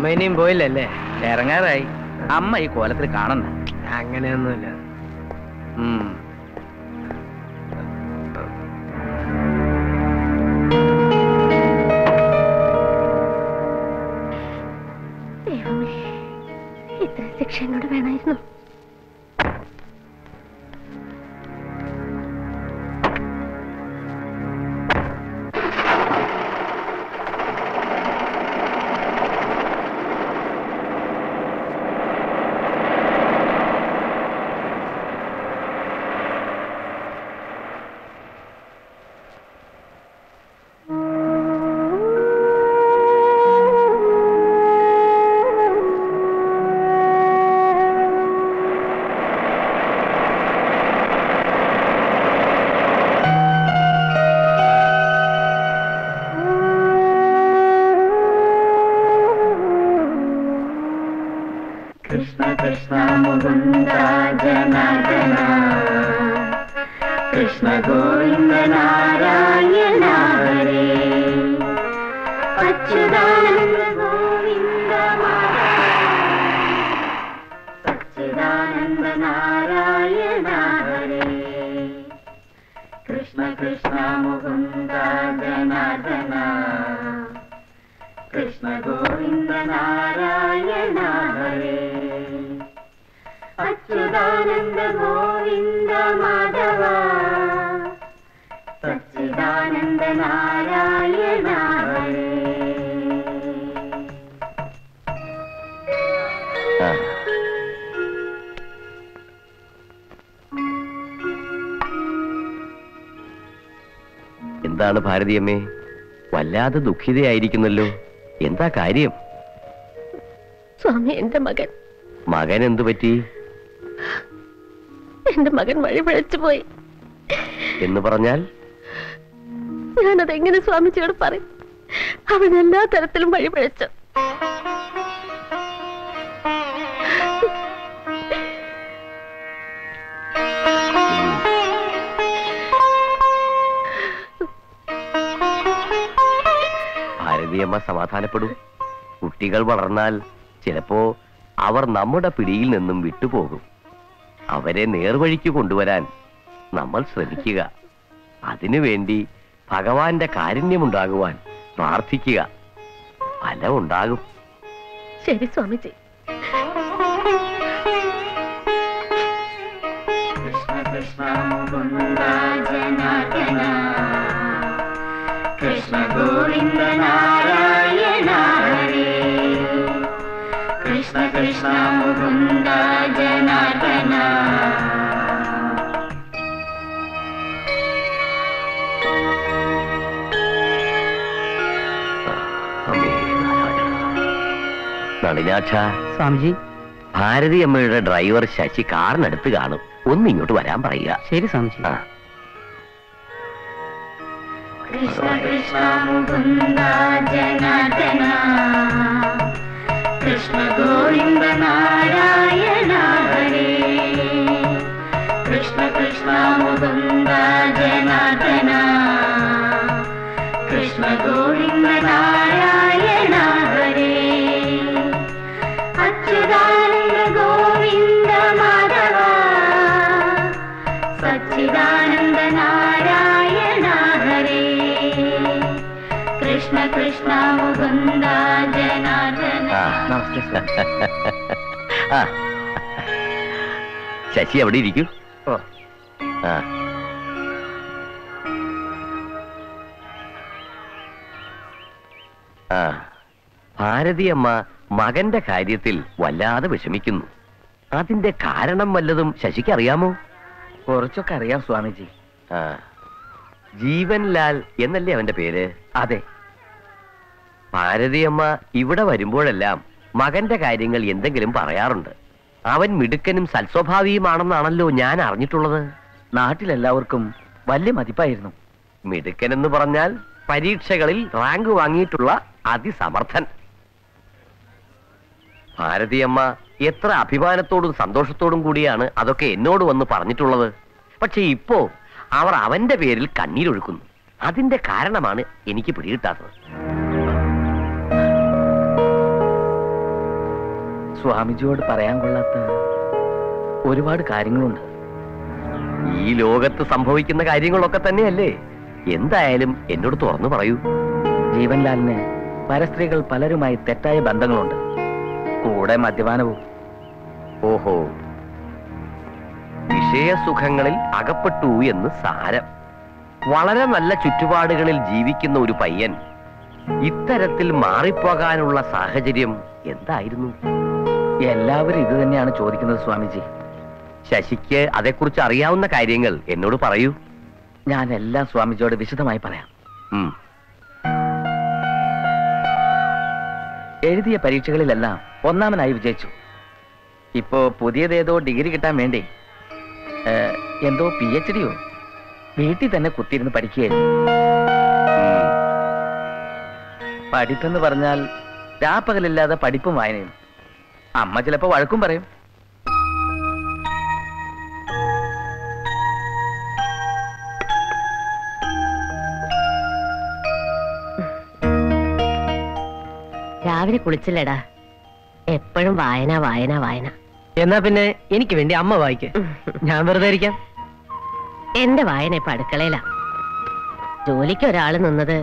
അമ്മ ഇനിയും പോയില്ലല്ലേ? ഇറങ്ങാറായി. അമ്മ ഈ കോലത്തിൽ കാണുന്ന അങ്ങനെയൊന്നുമില്ല. ഇത്ര ശിക്ഷ എന്നോട് വേണമായിരുന്നു. എന്താണ് ഭാരതിയമ്മേ, വല്ലാതെ ദുഃഖിതയായിരിക്കുന്നല്ലോ, എന്താ കാര്യം? സ്വാമി, എന്റെ മകൻ. മകൻ എന്തു പറ്റി? എന്റെ മകൻ വഴിപിഴച്ചുപോയി. എന്ന് പറഞ്ഞാൽ? ഞാനതെങ്ങനെ സ്വാമിജിയോട് പറയും? അവൻ എല്ലാ തരത്തിലും വഴിപിഴച്ചു. ഭാരതിയമ്മ, സമാധാനപ്പെടും. കുട്ടികൾ വളർന്നാൽ ചിലപ്പോ അവർ നമ്മുടെ പിടിയിൽ നിന്നും വിട്ടുപോകും. അവരെ നേർവഴിക്ക് കൊണ്ടുവരാൻ നമ്മൾ ശ്രമിക്കുക. അതിനുവേണ്ടി ഭഗവാന്റെ കാരുണ്യമുണ്ടാകുവാൻ പ്രാർത്ഥിക്കുക. ഫലം ഉണ്ടാകും. ശരി സ്വാമിജി. കൃഷ്ണ കൃഷ്ണ മുകുന്ദ ജനാർദ്ദന കൃഷ്ണ ഗോവിന്ദ നാരായണ ഹരേ. കൃഷ്ണ കൃഷ്ണ മുകുന്ദ ജനാർദ്ദന. നളിനാക്ഷ. സ്വാമിജി, ഭാരതി അമ്മയുടെ ഡ്രൈവർ ശശി കാറിനടുത്ത് കാണും. ഒന്ന് ഇങ്ങോട്ട് വരാൻ പറയുക. ശരി സ്വാമിജി. കൃഷ്ണ കൃഷ്ണ മുകുന്ദ ജനാർദ്ദന കൃഷ്ണ ഗോവിന്ദ നാരായണ ഹരേ. കൃഷ്ണ കൃഷ്ണ മുകുന്ദ ജനാർദ്ദന കൃഷ്ണ ഗോവിന്ദ നാരായണ ഹരേ. അച്യുതാനന്ദ ഗോവിന്ദ മാധവ സച്ചിദാനന്ദ നാരായണ ഹരേ. കൃഷ്ണ കൃഷ്ണ മുകുന്ദ ജനാർദ്ദന. ശശി, അവിടെ ഇരിക്കൂ. ഭാരതിയമ്മ മകന്റെ കാര്യത്തിൽ വല്ലാതെ വിഷമിക്കുന്നു. അതിന്റെ കാരണം വല്ലതും ശശിക്ക് അറിയാമോ? കുറച്ചൊക്കെ അറിയാം സ്വാമിജി. ജീവൻലാൽ എന്നല്ലേ അവന്റെ പേര്? അതെ. ഭാരതിയമ്മ ഇവിടെ വരുമ്പോഴെല്ലാം മകന്റെ കാര്യങ്ങൾ എന്തെങ്കിലും പറയാറുണ്ട്. അവൻ മിടുക്കനും സൽസ്വഭാവിയുമാണെന്നാണല്ലോ ഞാൻ അറിഞ്ഞിട്ടുള്ളത്. നാട്ടിലെല്ലാവർക്കും വലിയ മതിപ്പായിരുന്നു. മിടുക്കൻ എന്ന് പറഞ്ഞാൽ പരീക്ഷകളിൽ റാങ്ക് വാങ്ങിയിട്ടുള്ള അതിസമർത്ഥൻ. ഭാരതിയമ്മ എത്ര അഭിമാനത്തോടും സന്തോഷത്തോടും കൂടിയാണ് അതൊക്കെ എന്നോട് വന്ന് പറഞ്ഞിട്ടുള്ളത്. പക്ഷെ ഇപ്പോ അവർ അവന്റെ പേരിൽ കണ്ണീരൊഴുക്കുന്നു. അതിന്റെ കാരണമാണ് എനിക്ക് പിടികിട്ടാത്തത്. സ്വാമിജിയോട് പറയാൻ കൊള്ളാത്ത ഒരുപാട് കാര്യങ്ങളുണ്ട്. ഈ ലോകത്ത് സംഭവിക്കുന്ന കാര്യങ്ങളൊക്കെ തന്നെയല്ലേ? എന്തായാലും എന്നോട് തുറന്നു പറയൂ. ജീവൻലാലിന് പരസ്ത്രീകൾ പലരുമായി തെറ്റായ ബന്ധങ്ങളുണ്ട്, കൂടെ മദ്യപാനവും. ഓഹോ, വിഷയസുഖങ്ങളിൽ അകപ്പെട്ടു എന്ന് സാരം. വളരെ നല്ല ചുറ്റുപാടുകളിൽ ജീവിക്കുന്ന ഒരു പയ്യൻ ഇത്തരത്തിൽ മാറിപ്പോകാനുള്ള സാഹചര്യം എന്തായിരുന്നു? എല്ലാവരും ഇത് തന്നെയാണ് ചോദിക്കുന്നത് സ്വാമിജി. ശശിക്ക് അതേക്കുറിച്ച് അറിയാവുന്ന കാര്യങ്ങൾ എന്നോട് പറയൂ. ഞാൻ എല്ലാം സ്വാമിജിയോട് വിശദമായി പറയാം. എഴുതിയ പരീക്ഷകളിലെല്ലാം ഒന്നാമനായി വിജയിച്ചു. ഇപ്പോ പുതിയതേതോ ഡിഗ്രി കിട്ടാൻ വേണ്ടി എന്തോ PhDയോ വീട്ടിൽ തന്നെ കുത്തിയിരുന്ന് പഠിക്കുകയായിരുന്നു. പഠിപ്പെന്ന് പറഞ്ഞാൽ രാപ്പകലില്ലാതെ പഠിപ്പും വായനയും. അമ്മ ചിലപ്പോ വഴക്കും പറയും. രാവിലെ കുളിച്ചില്ലടാ, എപ്പോഴും വായന വായന വായന. എന്നാ പിന്നെ എനിക്ക് വേണ്ടി അമ്മ വായിക്ക, ഞാൻ വെറുതെ ഇരിക്കാം. എന്റെ വായന ഇപ്പൊ അടുക്കളയില. ജോലിക്ക് ഒരാള് നിന്നത്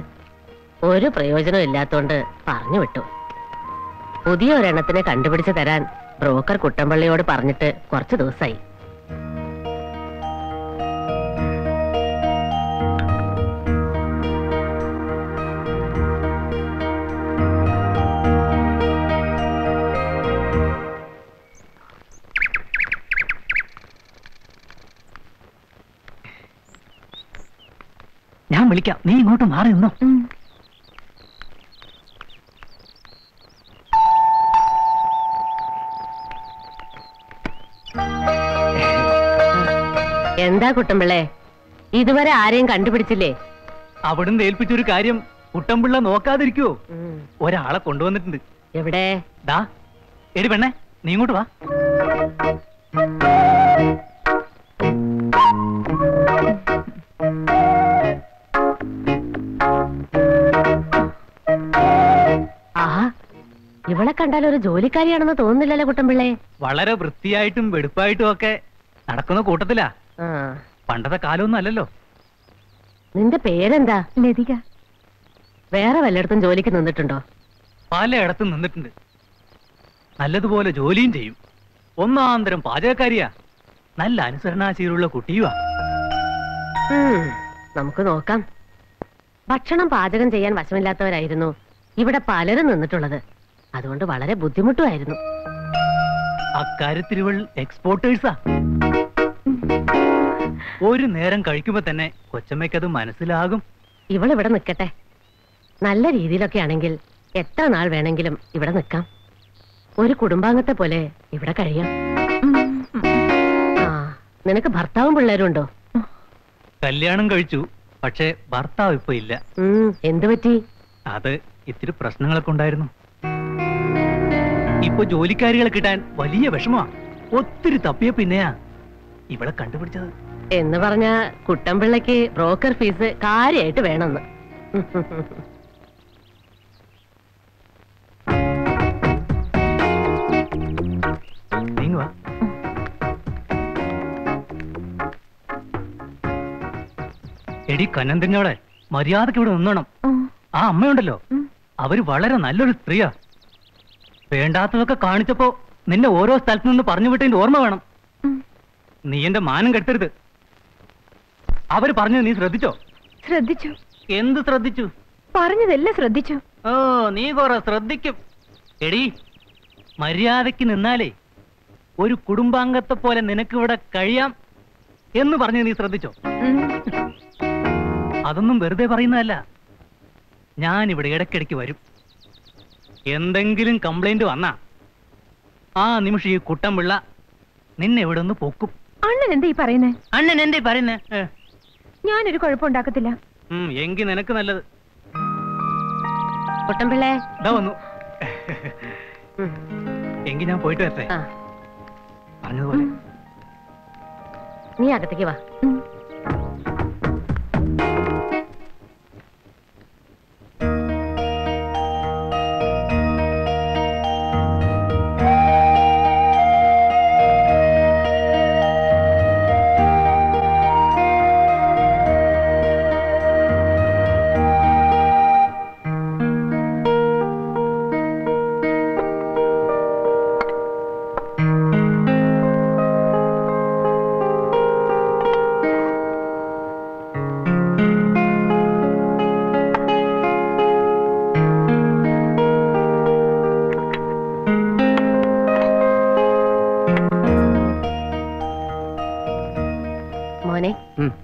ഒരു പ്രയോജനം ഇല്ലാത്തോണ്ട് പറഞ്ഞു വിട്ടു. പുതിയ ഒരെണ്ണത്തിനെ കണ്ടുപിടിച്ച് തരാൻ ബ്രോക്കർ കുട്ടമ്പള്ളിയോട് പറഞ്ഞിട്ട് കുറച്ചു ദിവസമായി. വിളിക്കാം, നീ ഇങ്ങോട്ട് മാറി നിന്നോ. എന്താ കുട്ടമ്പിള്ളേ, ഇതുവരെ ആരെയും കണ്ടുപിടിച്ചില്ലേ? അവിടുന്ന് ഏൽപ്പിച്ചൊരു കാര്യം കുട്ടമ്പിള്ള നോക്കാതിരിക്കുവോ? ഒരാളെ കൊണ്ടുവന്നിട്ടുണ്ട്. എവിടെ? ദാ എടി പെണ്ണേ, നീ ഇങ്ങോട്ട് വാ. ഇവളെ കണ്ടാൽ ഒരു ജോലിക്കാരിയാണെന്ന് തോന്നുന്നില്ലല്ലോ കുട്ടമ്പിള്ളേ. വളരെ വൃത്തിയായിട്ടും വെടുപ്പായിട്ടും ഒക്കെ നടക്കുന്ന കൂട്ടത്തിലാ. പണ്ടത്തെ കാലമൊന്നും അല്ലല്ലോ. നിന്റെ പേരെന്താ? ലതിക. വേറെ വല്ലയിടത്തും ജോലിക്ക് നിന്നിട്ടുണ്ടോ? പലയിടത്തും നിന്നിട്ടുണ്ട്. നല്ലതുപോലെ ജോലിയും ചെയ്യും. ഒന്നാന്തരം പാചകക്കാരിയാ. നല്ല അനുസരണാശീലുള്ള കുട്ടിയുവാ. നമുക്ക് നോക്കാം. ഭക്ഷണം പാചകം ചെയ്യാൻ വശമില്ലാത്തവരായിരുന്നു ഇവിടെ പലരും നിന്നിട്ടുള്ളത്. അതുകൊണ്ട് വളരെ ബുദ്ധിമുട്ടുമായിരുന്നു. അക്കാര്യത്തിൽ ഇവൾ എക്സ്പോർട്ടേഴ്സാ. ഒരു നേരം കഴിക്കുമ്പോ തന്നെ കൊച്ചമ്മയ്ക്കത് മനസ്സിലാകും. ഇവളിവിടെ നിൽക്കട്ടെ. നല്ല രീതിയിലൊക്കെ ആണെങ്കിൽ എത്ര നാൾ വേണമെങ്കിലും ഇവിടെ നിൽക്കാം. ഒരു കുടുംബാംഗത്തെ പോലെ ഇവിടെ കഴിയാം. നിനക്ക് ഭർത്താവും പിള്ളേരുണ്ടോ? കല്യാണം കഴിച്ചു, പക്ഷേ ഭർത്താവ് ഇപ്പൊ ഇല്ല. എന്തുപറ്റി? അത് ഇത്തിരി പ്രശ്നങ്ങളൊക്കെ ഉണ്ടായിരുന്നു. ഇപ്പൊ ജോലിക്കാരികളെ കിട്ടാൻ വലിയ വിഷമാ. ഒത്തിരി തപ്പിയ പിന്നെയാ ഇവളെ കണ്ടുപിടിച്ചത്. എന്ന് പറഞ്ഞ കുട്ടമ്പിള്ളക്ക് ബ്രോക്കർ ഫീസ് കാര്യമായിട്ട് വേണമെന്ന്. എടി കന്നന്തിനോടെ മര്യാദക്ക് ഇവിടെ നിന്നോണം. ആ അമ്മയുണ്ടല്ലോ, അവര് വളരെ നല്ലൊരു സ്ത്രീയാ. വേണ്ടാത്തതൊക്കെ കാണിച്ചപ്പോ നിന്നെ ഓരോ സ്ഥലത്തു നിന്ന് പറഞ്ഞു വിട്ടതിന്റെ ഓർമ്മ വേണം. നീ എന്റെ മാനം കെടുത്തരുത്. അവര് പറഞ്ഞത് നീ ശ്രദ്ധിച്ചോ? ശ്രദ്ധിച്ചു. എന്ത് ശ്രദ്ധിച്ചു? പറഞ്ഞതെല്ലാം ശ്രദ്ധിച്ചു. ഓ, നീ കൊറേ ശ്രദ്ധിക്കും. എടി, മര്യാദക്ക് നിന്നാലേ ഒരു കുടുംബാംഗത്തെ പോലെ നിനക്കിവിടെ കഴിയാം എന്ന് പറഞ്ഞത് നീ ശ്രദ്ധിച്ചോ? അതൊന്നും വെറുതെ പറയുന്നതല്ല. ഞാൻ ഇവിടെ ഇടയ്ക്കിടയ്ക്ക് വരും. എന്തെങ്കിലും കംപ്ലൈന്റ് വന്നാ ആ നിമിഷം ഈ കുട്ടമ്പിള്ള നിന്നെ ഇവിടെ ഒന്ന് പൊക്കും. അണ്ണൻ എന്താ ഈ പറയുന്നേ? അണ്ണൻ എന്താ പറയുന്നേ? ഞാനൊരു കുഴപ്പം ഉണ്ടാക്കത്തില്ല. എങ്കി നിനക്ക് നല്ലത്. കുട്ടമ്പിള്ളേ വന്നു. എങ്കി ഞാൻ പോയിട്ട് വരട്ടെ. പറഞ്ഞതുപോലെ നീ അകത്തേക്ക് വാ.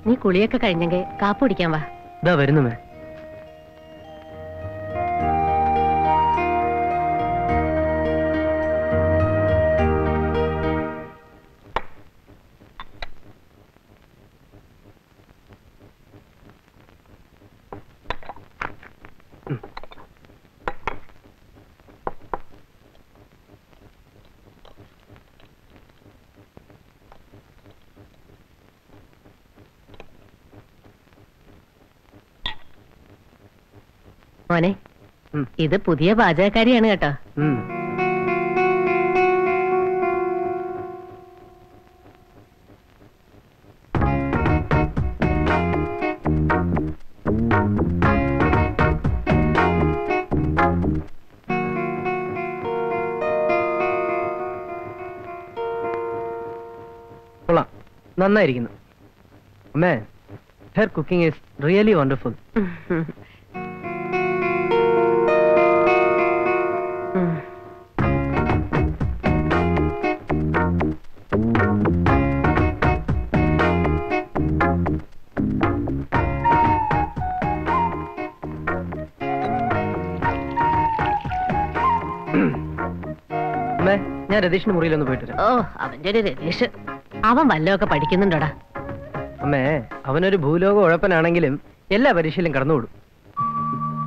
നീ കുളിയൊക്കെ കഴിഞ്ഞെങ്കിൽ കാപ്പി കുടിക്കാൻ വാ. ദാ വരുന്നു മേ. മോനെ, ഇത് പുതിയ പാചകക്കാരിയാണ് കേട്ടോ. കൊള്ളാം, നന്നായിരിക്കുന്നു അമ്മേ. Her cooking is really wonderful. രതീഷിന്റെ മുറിയിലൊന്ന് പോയിട്ട് വരാം. ഓ, അവന്റെ ഒരു രതീഷ്, അവൻ വല്ലതൊക്കെ പഠിക്കുന്നുണ്ടോടാ അമ്മേ? അവനൊരു ഭൂലോക ഉഴപ്പനാണെങ്കിലും എല്ലാ പരീക്ഷയിലും കടന്നുകൂടും.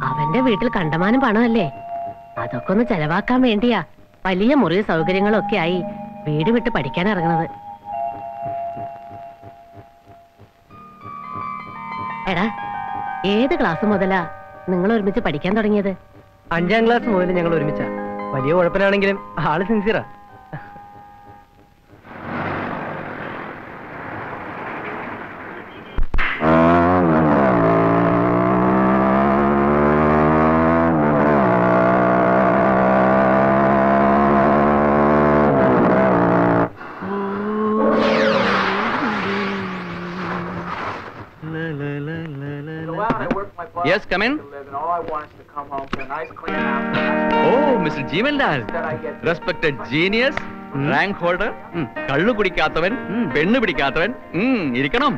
അവന്റെ വീട്ടിൽ കണ്ടമാനം പണമല്ലേ, അതൊക്കെ ഒന്ന് ചെലവാക്കാൻ വേണ്ടിയാ വലിയ മുറി സൗകര്യങ്ങളൊക്കെ ആയി വീട് വിട്ട് പഠിക്കാൻ ഇറങ്ങണത്. എടാ, ഏത് ക്ലാസ് മുതലാ നിങ്ങൾ ഒരുമിച്ച് പഠിക്കാൻ തുടങ്ങിയത്? 5-ാം ക്ലാസ് മുതൽ ഞങ്ങൾ ഒരുമിച്ചാ. വലിയ ഉഴപ്പനാണെങ്കിലും ആള് സിൻസിയറാ. Yes, come in. All I want is to come home to a nice clean house. Oh, Mr. Jeeveldal, respected genius, rank holder, kallu kudikathavan, pennu pidikathavan, irikkanam.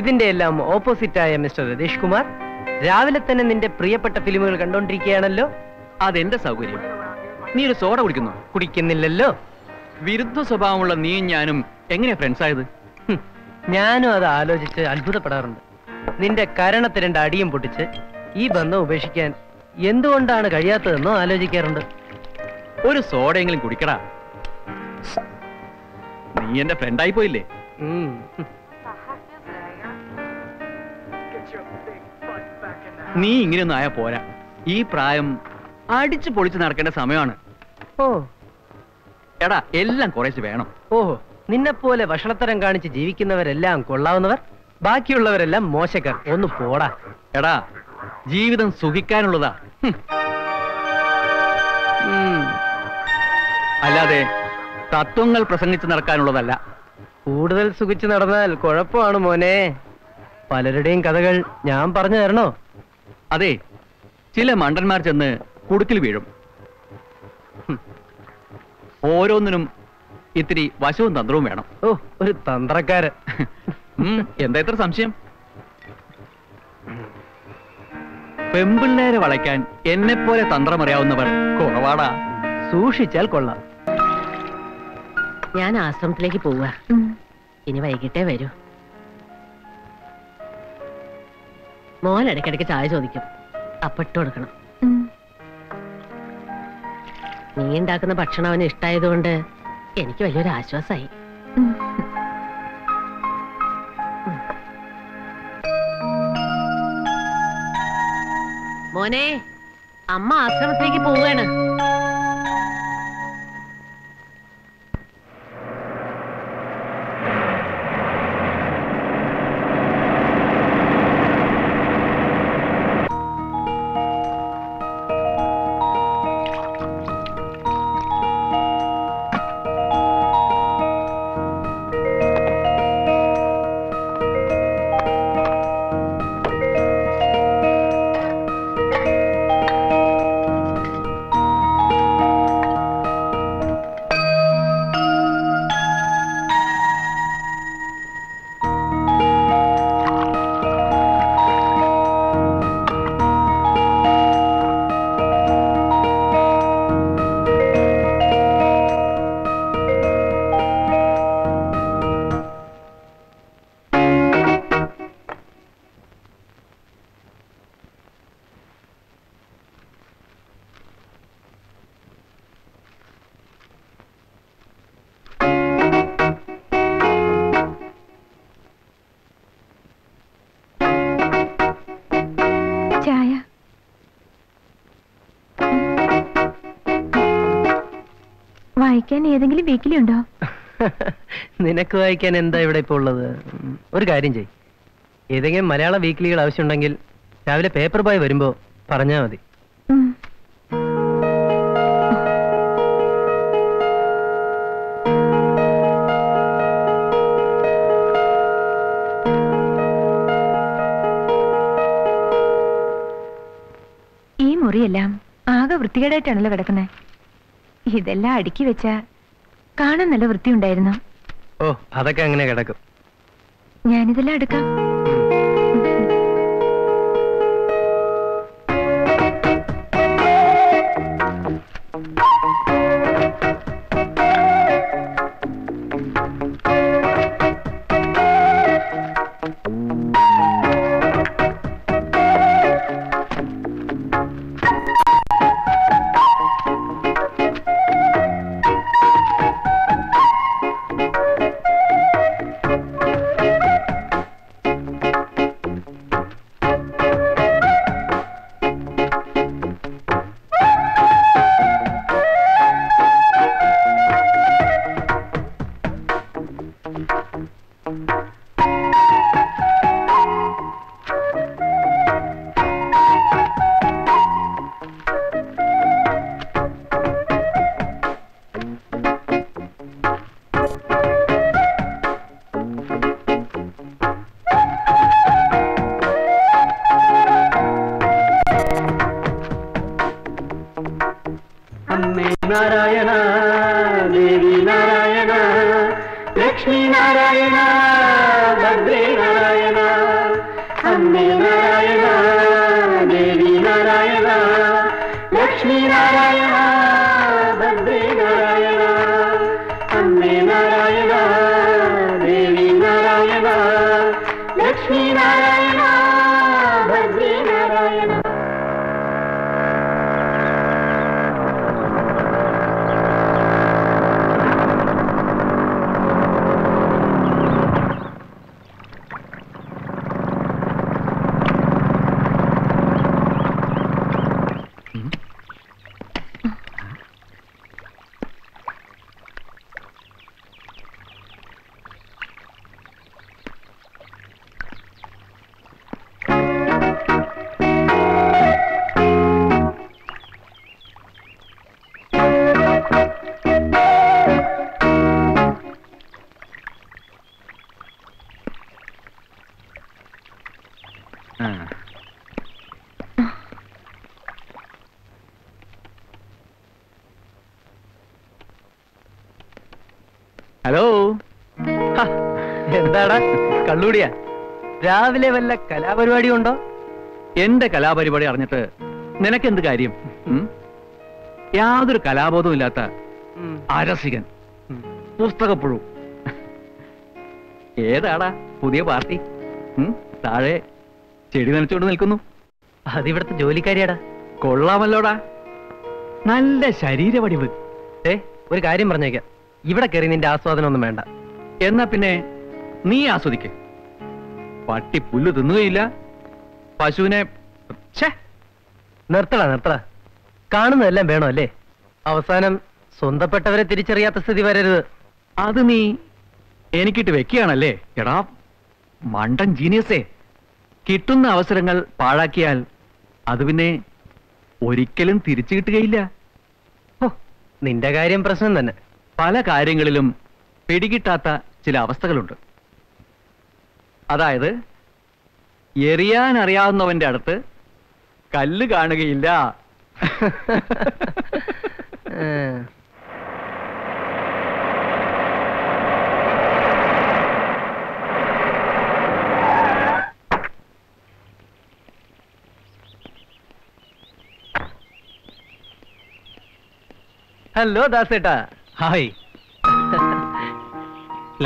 Idinte ellam opposite aaya Mr. Radesh Kumar, raavile thanne ninte priyappetta filmukal kandondirikkayanallo, adu ende saukaryam. Nee oru soda kudikkunnu? Kudikkillallo. Virudha swabhawamulla neeyum njanum engane friends aayadu? ഞാനും അത് ആലോചിച്ച് അത്ഭുതപ്പെടാറുണ്ട്. നിന്റെ കരണത്തെ രണ്ട് അടിയും പൊട്ടിച്ച് ഈ ബന്ധം ഉപേക്ഷിക്കാൻ എന്തുകൊണ്ടാണ് കഴിയാത്തതെന്നോ ആലോചിക്കാറുണ്ട്. ഒരു സോഡയെങ്കിലും കുടിക്കടാ. നീ എന്റെ ഫ്രണ്ടായി പോയില്ലേ? നീ ഇങ്ങനെയൊന്നും ആയാ പോരാ. ഈ പ്രായം അടിച്ചു പൊളിച്ച് നടക്കേണ്ട സമയമാണ്. ഓ എടാ, എല്ലാം കുറേശ്ശെ വേണം. ഓഹോ, നിന്നെപ്പോലെ വഷളത്തരം കാണിച്ച് ജീവിക്കുന്നവരെല്ലാം കൊള്ളാവുന്നവർ, ബാക്കിയുള്ളവരെല്ലാം മോശക്കാർ. ഒന്ന് പോടാ. എടാ, ജീവിതം സുഖിക്കാനുള്ളതാ, അല്ലാതെ തത്വങ്ങൾ പ്രസംഗിച്ച് നടക്കാനുള്ളതല്ല. കൂടുതൽ സുഖിച്ച് നടന്നാൽ കുഴപ്പമാണ് മോനെ. പലരുടെയും കഥകൾ ഞാൻ പറഞ്ഞു തരണോ? അതെ, ചില മണ്ടന്മാർ ചെന്ന് കുടുക്കിൽ വീഴും. ഓരോന്നിനും ഇത്തിരി വശവും തന്ത്രവും വേണം. ഓ, ഒരു തന്ത്രക്കാരൻ. എന്താ ഇത്ര സംശയം? പെമ്പിള്ളേരെ വളയ്ക്കാൻ എന്നെ പോലെ തന്ത്രമറിയാവുന്നവർ കുറവാടാ. സൂക്ഷിച്ചാൽ കൊള്ളാം. ഞാൻ ആശ്രമത്തിലേക്ക് പോവുക. ഇനി വൈകിട്ടേ വരൂ. മോൻ ഇടയ്ക്കിടയ്ക്ക് ചായ ചോദിക്കും, അപ്പിട്ട് കൊടുക്കണം. നീ ഉണ്ടാക്കുന്ന ഭക്ഷണം അവന് ഇഷ്ടമായതുകൊണ്ട് എനിക്ക് വലിയൊരു ആശ്വാസമായി. മോനെ, അമ്മ ആശ്രമത്തിലേക്ക് പോവുകയാണ്. വായിക്കാൻ ഏതെങ്കിലും വീക്കിലി ഉണ്ടോ? നിനക്ക് വായിക്കാൻ എന്താ ഇവിടെ ഇപ്പോൾ ഉള്ളത്? ഒരു കാര്യം ചെയ്യ്, ഏതെങ്കിലും മലയാള വീക്കിലികൾ ആവശ്യമുണ്ടെങ്കിൽ രാവിലെ പേപ്പർ ബോയ് വരുമ്പോ പറഞ്ഞാ മതി. ഈ മുറിയെല്ലാം ആകെ വൃത്തികേടായിട്ടാണല്ലോ കിടക്കുന്നത്. ഇതെല്ലാം അടുക്കി വെച്ചാ കാണാൻ നല്ല വൃത്തിയുണ്ടായിരുന്നു. ഓ, അതൊക്കെ അങ്ങനെ കിടക്കും. ഞാനിതെല്ലാം എടുക്കാം. കള്ളൂടിയാ, രാവിലെ വല്ല കലാപരിപാടി ഉണ്ടോ? എന്റെ കലാപരിപാടി അറിഞ്ഞിട്ട് നിനക്കെന്ത് കാര്യം? യാതൊരു കലാബോധവും ഇല്ലാത്ത അരസികൻ പുസ്തകപ്പുഴു. ഏതാടാ പുതിയ പാർട്ടി? താഴെ ചെടി നനച്ചുകൊണ്ട് നിൽക്കുന്നു. അതിവിടുത്തെ ജോലിക്കാരിയാടാ. കൊള്ളാമല്ലോടാ, നല്ല ശരീരവടിവ്. ഏ, ഒരു കാര്യം പറഞ്ഞേക്കാം, ഇവിടെ കയറി നിന്റെ ആസ്വാദനമൊന്നും വേണ്ട. എന്നാ പിന്നെ നീ ആസ്വദിക്കേ. പട്ടി പുല്ല് തിന്നുകയില്ല, പശുവിനെ. നിർത്തടാ നിർത്തടാ, കാണുന്നതെല്ലാം വേണോ അല്ലേ? അവസാനം സ്വന്തപ്പെട്ടവരെ തിരിച്ചറിയാത്ത സ്ഥിതി വരരുത്. അത് നീ എനിക്കിട്ട് വെക്കുകയാണല്ലേ? എടാ മണ്ടൻ ജീനിയസേ, കിട്ടുന്ന അവസരങ്ങൾ പാഴാക്കിയാൽ അത് പിന്നെ ഒരിക്കലും തിരിച്ചു കിട്ടുകയില്ല. ഓ, നിന്റെ കാര്യം പ്രശ്നം തന്നെ. പല കാര്യങ്ങളിലും പിടികിട്ടാത്ത ചില അവസ്ഥകളുണ്ട്. അതായത്, എറിയാൻ അറിയാവുന്നവന്റെ അടുത്ത് കല്ല് കാണുകയില്ല. ഹലോ ദാസേട്ടാ. ഹായ്.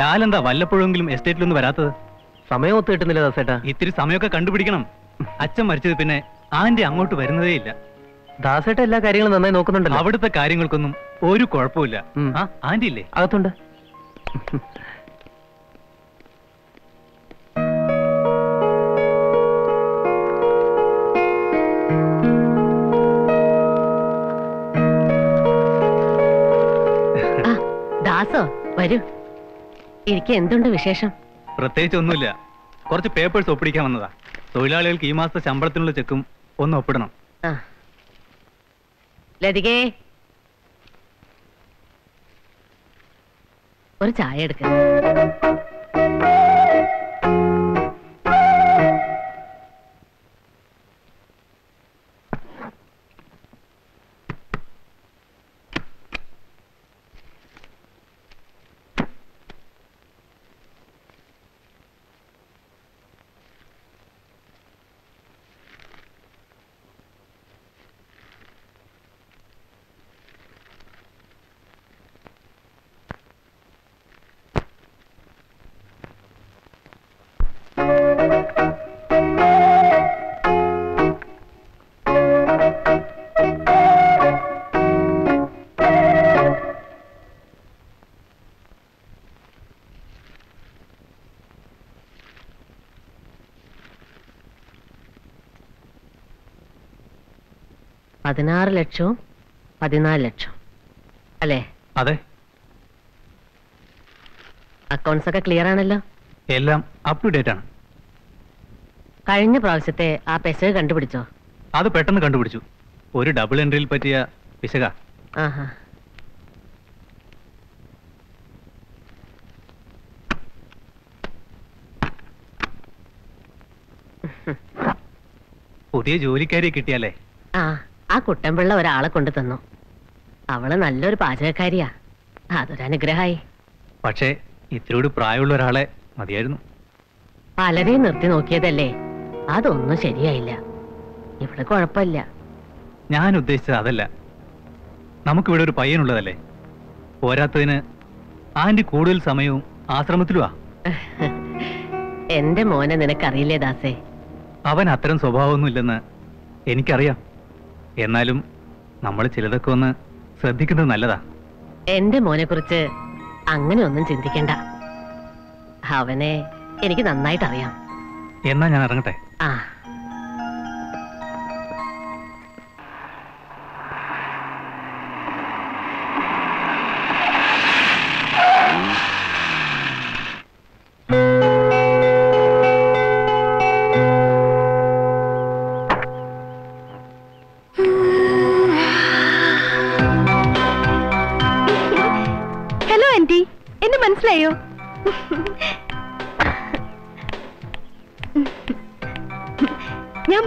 ലാലെന്താ വല്ലപ്പോഴെങ്കിലും എസ്റ്റേറ്റിലൊന്നും വരാത്തത്? സമയം ഒത്തു കിട്ടുന്നില്ല ദാസേട്ടാ. ഇത്തിരി സമയമൊക്കെ കണ്ടുപിടിക്കണം. അച്ഛൻ മരിച്ചത് പിന്നെ ആന്റി അങ്ങോട്ട് വരുന്നതേ ഇല്ല. ദാസേട്ട എല്ലാ കാര്യങ്ങളും നന്നായി നോക്കുന്നുണ്ടല്ലോ. അവിടുത്തെ കാര്യങ്ങൾക്കൊന്നും ഒരു കുഴപ്പമില്ല. ആന്റി ഇല്ലേ? അകത്തുണ്ട്. ദാസോ വരൂ, എനിക്ക് എന്തുണ്ട് വിശേഷം? പ്രത്യേകിച്ച് ഒന്നുമില്ല, കുറച്ച് പേപ്പേഴ്സ് ഒപ്പിടിക്കാൻ വന്നതാ. തൊഴിലാളികൾക്ക് ഈ മാസത്തെ ശമ്പളത്തിനുള്ള ചെക്കും ഒന്ന് ഒപ്പിടണം. ലതികേ, ഒരു ചായ എടുക്ക. $16 ലക്ഷവും 14 ലക്ഷവും അല്ലേ? അതെ. അക്കൗണ്ട്സ് ഒക്കെ ക്ലിയർ ആണല്ലോ? എല്ലാം അപ് ടു ഡേറ്റ് ആണ്. കഴിഞ്ഞ പ്രാവശ്യത്തെ ആ പിശക് കണ്ടുപിടിച്ചോ? അത് പെട്ടെന്ന് കണ്ടുപിടിച്ചു, ഒരു ഡബിൾ എൻട്രിയിൽ പറ്റിയ പിശക. പുതിയ ജോലിക്കാരി കിട്ടിയാലേ? ആ കുട്ടൻപിള്ള ഒരാളെ കൊണ്ടു തന്നു, അവള് നല്ലൊരു പാചകക്കാരിയാ, അതൊരനുഗ്രഹായി. പക്ഷേ ഇത്തിരി പ്രായമുള്ള ഒരാളെ മതിയായിരുന്നു. പലരെയും നിർത്തി നോക്കിയതല്ലേ, അതൊന്നും ശരിയായില്ല. ഇവിടെ കുഴപ്പമില്ല. ഞാൻ ഉദ്ദേശിച്ചത് അതല്ല, നമുക്കിവിടെ ഒരു പയ്യനുള്ളതല്ലേ, പോരാത്തതിന് ആന്റി കൂടുതൽ സമയവും ആശ്രമത്തിലുവാ. എന്റെ മോനെ നിനക്കറിയില്ലേ ദാസേ? അവൻ അത്തരം സ്വഭാവമൊന്നുമില്ലെന്ന് എനിക്കറിയാം, എന്നാലും നമ്മൾ ചിലതൊക്കെ ഒന്ന് ശ്രദ്ധിക്കുന്നത് നല്ലതാ. എന്റെ മോനെ കുറിച്ച് അങ്ങനെ ഒന്നും ചിന്തിക്കണ്ട, അവനെ എനിക്ക് നന്നായിട്ട് അറിയാം. എന്നാ ഞാൻ ഇറങ്ങട്ടെ. ആ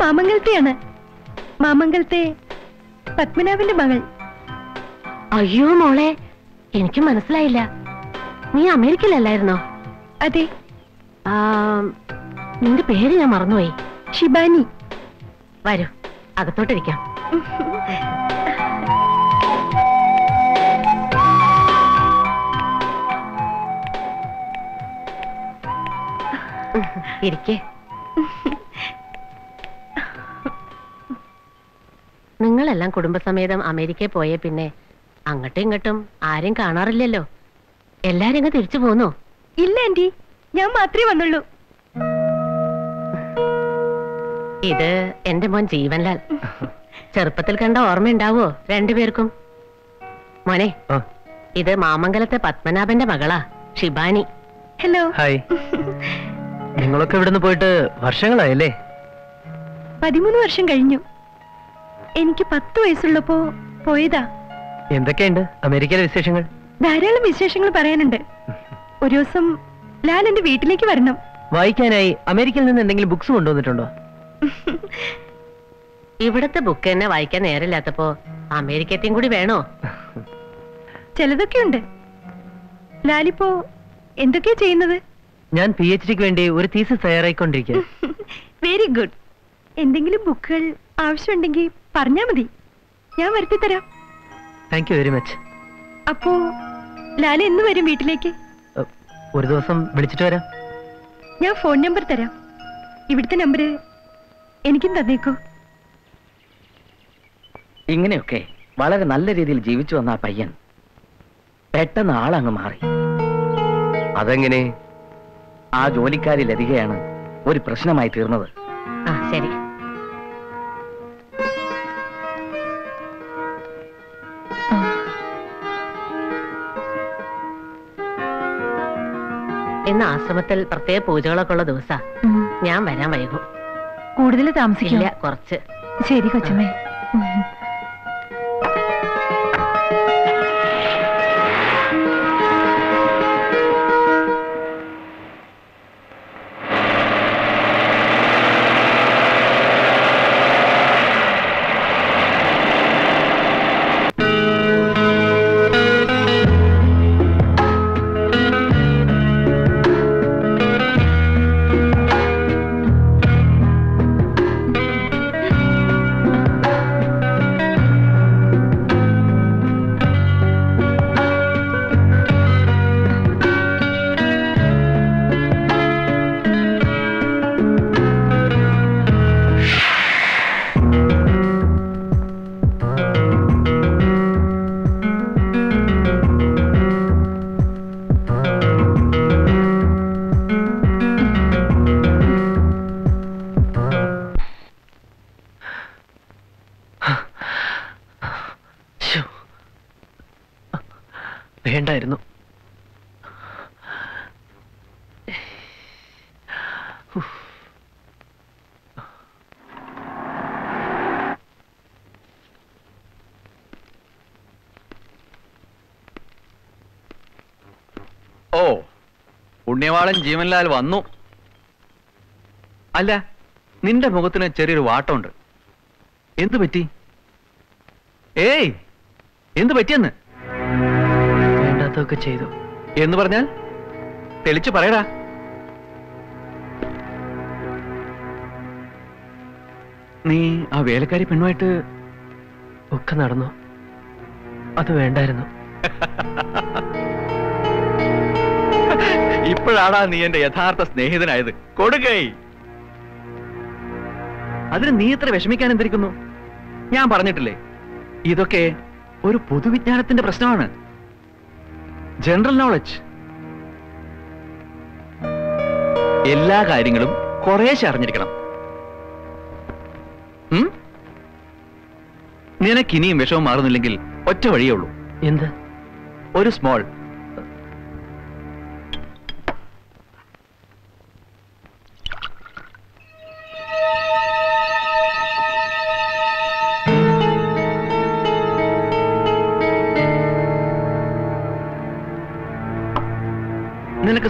മാമംഗലത്തെയാണ്, മാമംഗലത്തെ പത്മനാഭന്റെ മകൾ. അയ്യോ മോളെ, എനിക്ക് മനസ്സിലായില്ല, നീ അമേരിക്കയിലല്ലായിരുന്നോ? അതെ. നിന്റെ പേര് ഞാൻ മറന്നുപോയി. ശിബാനി. വരൂ, അകത്തോട്ടിരിക്കാം. ഇരിക്കേ. നിങ്ങളെല്ലാം കുടുംബസമേതം അമേരിക്കയിൽ പോയേ പിന്നെ അങ്ങോട്ടും ഇങ്ങോട്ടും ആരും കാണാറില്ലല്ലോ, എല്ലാരും അങ്ങ് തിരിച്ചു പോന്നോ? ഇല്ല ആന്റി, ഞാൻ മാത്രമേ വന്നുള്ളൂ. ഇത് എന്റെ മോൻ ജീവൻലാൽ. ചെറുപ്പത്തിൽ കണ്ട ഓർമ്മയുണ്ടാവോ രണ്ടുപേർക്കും? മോനെ, ഇത് മാമംഗലത്തെ പത്മനാഭന്റെ മകളാ ശിബാനി. ഹലോ. ഹായ്. നിങ്ങളൊക്കെ ഇവിടുന്ന് പോയിട്ട് വർഷങ്ങളായല്ലേ? 13 വർഷം കഴിഞ്ഞു. എനിക്ക് 10 വയസ്സുള്ളപ്പോ പോയതാ. എന്തൊക്കെയുണ്ട് അമേരിക്കയിലെ വിശേഷങ്ങൾ? ധാരാളം വിശേഷങ്ങൾ പറയാനുണ്ട്. ഒരു ദിവസം ലാൽ എന്റെ വീട്ടിലേക്ക് വരണം. വായിക്കാനായി അമേരിക്കയിൽ നിന്ന് എന്തെങ്കിലും ബുക്സ് കൊണ്ടുവന്നിട്ടുണ്ടോ? ഇവിടത്തെ ബുക്ക് തന്നെ വായിക്കാൻ നേരമില്ലാത്തപ്പോ അമേരിക്കത്തെയും കൂടി വേണോ? ചിലതൊക്കെ ഉണ്ട്. ലാലിപ്പോ എന്തൊക്കെയാ ചെയ്യുന്നത്? ഞാൻ PhDക്ക് വേണ്ടി ഒരു തീസിസ് തയ്യാറായിക്കൊണ്ടിരിക്കുകയാണ്. Very good. എന്തെങ്കിലും ബുക്കുകൾ ആവശ്യമുണ്ടെങ്കിൽ പറഞ്ഞാ മതി, ഞാൻ വരുത്തി തരാം. Thank you very much. അപ്പോ ലാല എന്ന് വരും വീട്ടിലേക്ക്? ഒരു ദിവസം വിളിച്ചിട്ട് വരാം. ഞാൻ ഫോൺ നമ്പർ തരാം, ഇവിടുത്തെ നമ്പര് എനിക്കും തന്നേക്കോ. ഇങ്ങനെയൊക്കെ വളരെ നല്ല രീതിയിൽ ജീവിച്ചു വന്ന ആ പയ്യൻ പെട്ടെന്ന് ആളങ്ങ് മാറി. അതെങ്ങനെ? ആ ജോലിക്കാരിലധികയാണ് ഒരു പ്രശ്നമായി തീർന്നത്. ശരി. ഇന്ന് ആശ്രമത്തിൽ പ്രത്യേക പൂജകളൊക്കെ ഉള്ള ദിവസാ. ഞാൻ വരാൻ വൈകും. കൂടുതൽ താമസിക്കില്ല, കുറച്ച്. ശരി കൊച്ചമ്മേ. ഉണ്ണിയവാളൻ ജീവൻലാൽ വന്നു. അല്ല, നിന്റെ മുഖത്തിന് ചെറിയൊരു വാട്ടമുണ്ട്. എന്തു പറ്റി? ഏയ്, എന്തു പറ്റിയെന്ന്? വേണ്ടാത്തൊക്കെ ചെയ്തു എന്ന് പറഞ്ഞാൽ തെളിച്ചു പറയടാ. നീ ആ വേലക്കാരി പെണ്ണുമായിട്ട് ഒക്കെ നടന്നു. അത് വേണ്ടായിരുന്നു. ഇപ്പോഴാടാ നീ എന്റെ യഥാർത്ഥ സ്നേഹിതനായത്. കൊടുക്കൈ, അതിന് നീ ഇത്ര വിഷമിക്കാൻ എന്തിരിക്കുന്നു? ഞാൻ പറഞ്ഞിട്ടില്ലേ, ഇതൊക്കെ ഒരു പൊതുവിജ്ഞാനത്തിന്റെ പ്രശ്നമാണ്. General knowledge. എല്ലാ കാര്യങ്ങളും കുറേശ്ശെ അറിഞ്ഞിരിക്കണം. നിനക്കിനിയും വിഷമം മാറുന്നില്ലെങ്കിൽ ഒറ്റ വഴിയേ ഉള്ളൂ. എന്ത്? ഒരു സ്മോൾ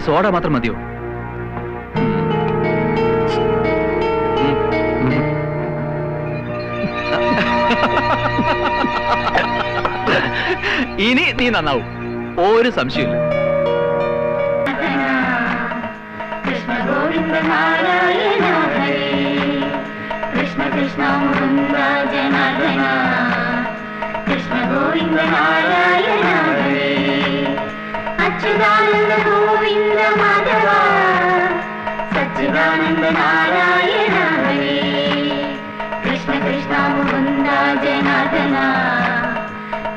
സോഡ മാത്രം മതിയോ? ഇനി നീ നന്നാവും, ഒരു സംശയമില്ല. ഗോവിന്ദ മാധവ സച്ചിദാനന്ദ നാരായണ ഹരി കൃഷ്ണ കൃഷ്ണ മുകുന്ദ ജനാർദന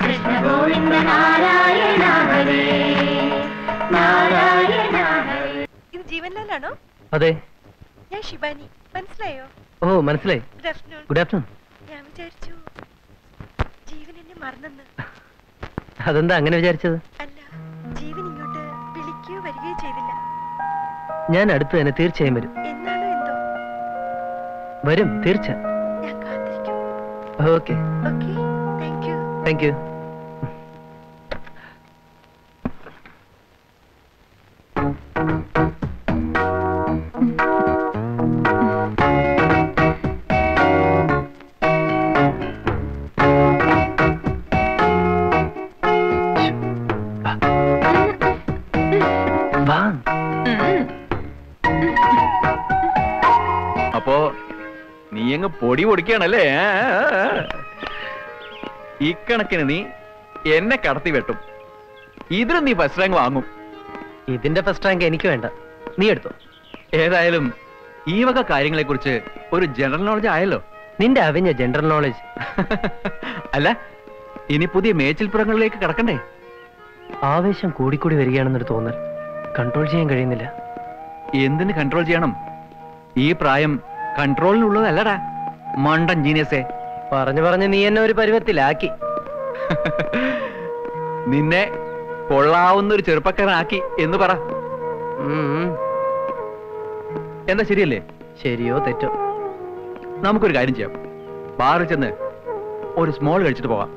കൃഷ്ണ ഗോവിന്ദ നാരായണ ഹരി നാരായണ ഹരി. ഇത് ജീവൻലാലാണോ? അതെ, ഞാൻ ശിബാനി. മനസ്സിലായോ? ഓ, മനസ്സിലായി. Good afternoon. ഞാൻ വിചാരിച്ചു ജീവൻ എന്നെ മറന്നെന്ന്. അതെന്താ അങ്ങനെ വിചാരിച്ചത്? അല്ല, ജീവൻ ഇങ്ങോട്ട് വിളിക്കുകയോ വരികയോ ചെയ്തില്ല. ഞാൻ അടുത്ത് തന്നെ തീർച്ചയായും വരും. എന്നാണോ എന്തോ? വരും, തീർച്ച. ഞാൻ കാത്തിരിക്കും. Okay okay, thank you. Thank you. പൊടി പൊടിക്കാണല്ലേ? ഇക്കണക്കിന് നീ എന്നെ കടത്തി വെട്ടും. ഇതിന് നീ ഫസ്റ്റ് റാങ്ക് വാങ്ങും. ഇതിന്റെ ഫസ്റ്റ് റാങ്ക് എനിക്ക് വേണ്ട, നീ എടുത്തോ. ഏതായാലും ഈ വക കാര്യങ്ങളെ കുറിച്ച് ഒരു ജനറൽ നോളജ് ആയല്ലോ. നിന്റെ അവിഞ്ഞ ജനറൽ നോളജ്. അല്ല, ഇനി പുതിയ മേച്ചിൽപ്പുറങ്ങളിലേക്ക് കടക്കണ്ടേ? ആവേശം കൂടിക്കൂടി വരികയാണെന്നൊരു തോന്നൽ. കൺട്രോൾ ചെയ്യാൻ കഴിയുന്നില്ല. എന്തിന് കൺട്രോൾ ചെയ്യണം? ഈ പ്രായം കൺട്രോളിനുള്ളതല്ലടാ മണ്ടൻ ജീനിയസേ. പറഞ്ഞു പറഞ്ഞ് നീ എന്നെ ഒരു പരുവത്തിലാക്കി. നിന്നെ കൊള്ളാവുന്ന ഒരു ചെറുപ്പക്കാരനാക്കി എന്ന് പറ. എന്താ ശരിയല്ലേ? ശരിയോ തെറ്റോ? നമുക്കൊരു കാര്യം ചെയ്യാം, ബാറിൽ ചെന്ന് ഒരു സ്മോൾ കഴിച്ചിട്ട് പോവാം.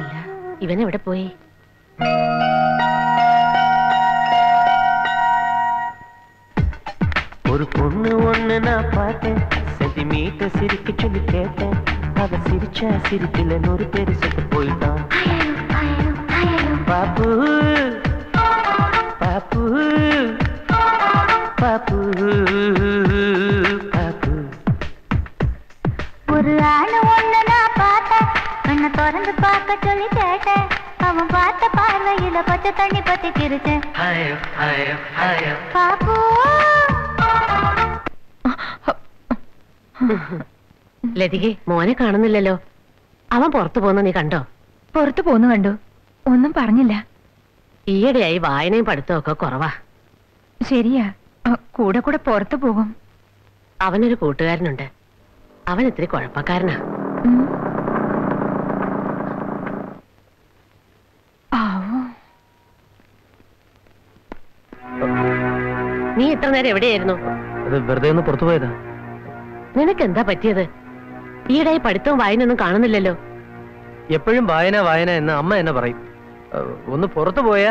അല്ല, ഇവനെവിടെ പോയി? ஒரு பொண்ணு ஒண்ணு நான் பார்த்தேன், சென்டிமீட்டர் சிரிக்க சொல்லி கேட்டேன். அவ சிரிச்சா சிரிக்கல, நூறு பேரு செத்து போயிட்டான். பாப்பு பாப்பு பாப்பு பாப்பு. ஒரு ஆளு ஒண்ணு நான் பார்த்தேன், கண்ணை திறந்து பார்க்க சொல்லி கேட்டேன். அவன் பார்த்த பார்வையில பச்சை தண்ணி பத்தி கிருச்சேன். பாப்பு ലതികെ, മോനെ കാണുന്നില്ലല്ലോ. അവൻ പുറത്തു പോന്ന നീ കണ്ടോ? പുറത്തു പോന്നു കണ്ടു, ഒന്നും പറഞ്ഞില്ല. ഈയിടെയായി വായനയും പഠിത്തമൊക്കെ കുറവാ. ശരിയാ, കൂടെ കൂടെ പുറത്തു പോകും. അവനൊരു കൂട്ടുകാരനുണ്ട്, അവൻ ഇത്തിരി കുഴപ്പക്കാരനാ. നീ ഇത്ര നേരം എവിടെയായിരുന്നു? വെറുതെ ഒന്ന് പുറത്തു പോയതാ. നിനക്കെന്താ പറ്റിയത്? ഈയിടെ പഠിത്തവും വായനൊന്നും കാണുന്നില്ലല്ലോ. എപ്പോഴും വായന വായന എന്ന് അമ്മ എന്നെ പറയും. ഒന്ന് പുറത്തു പോയാ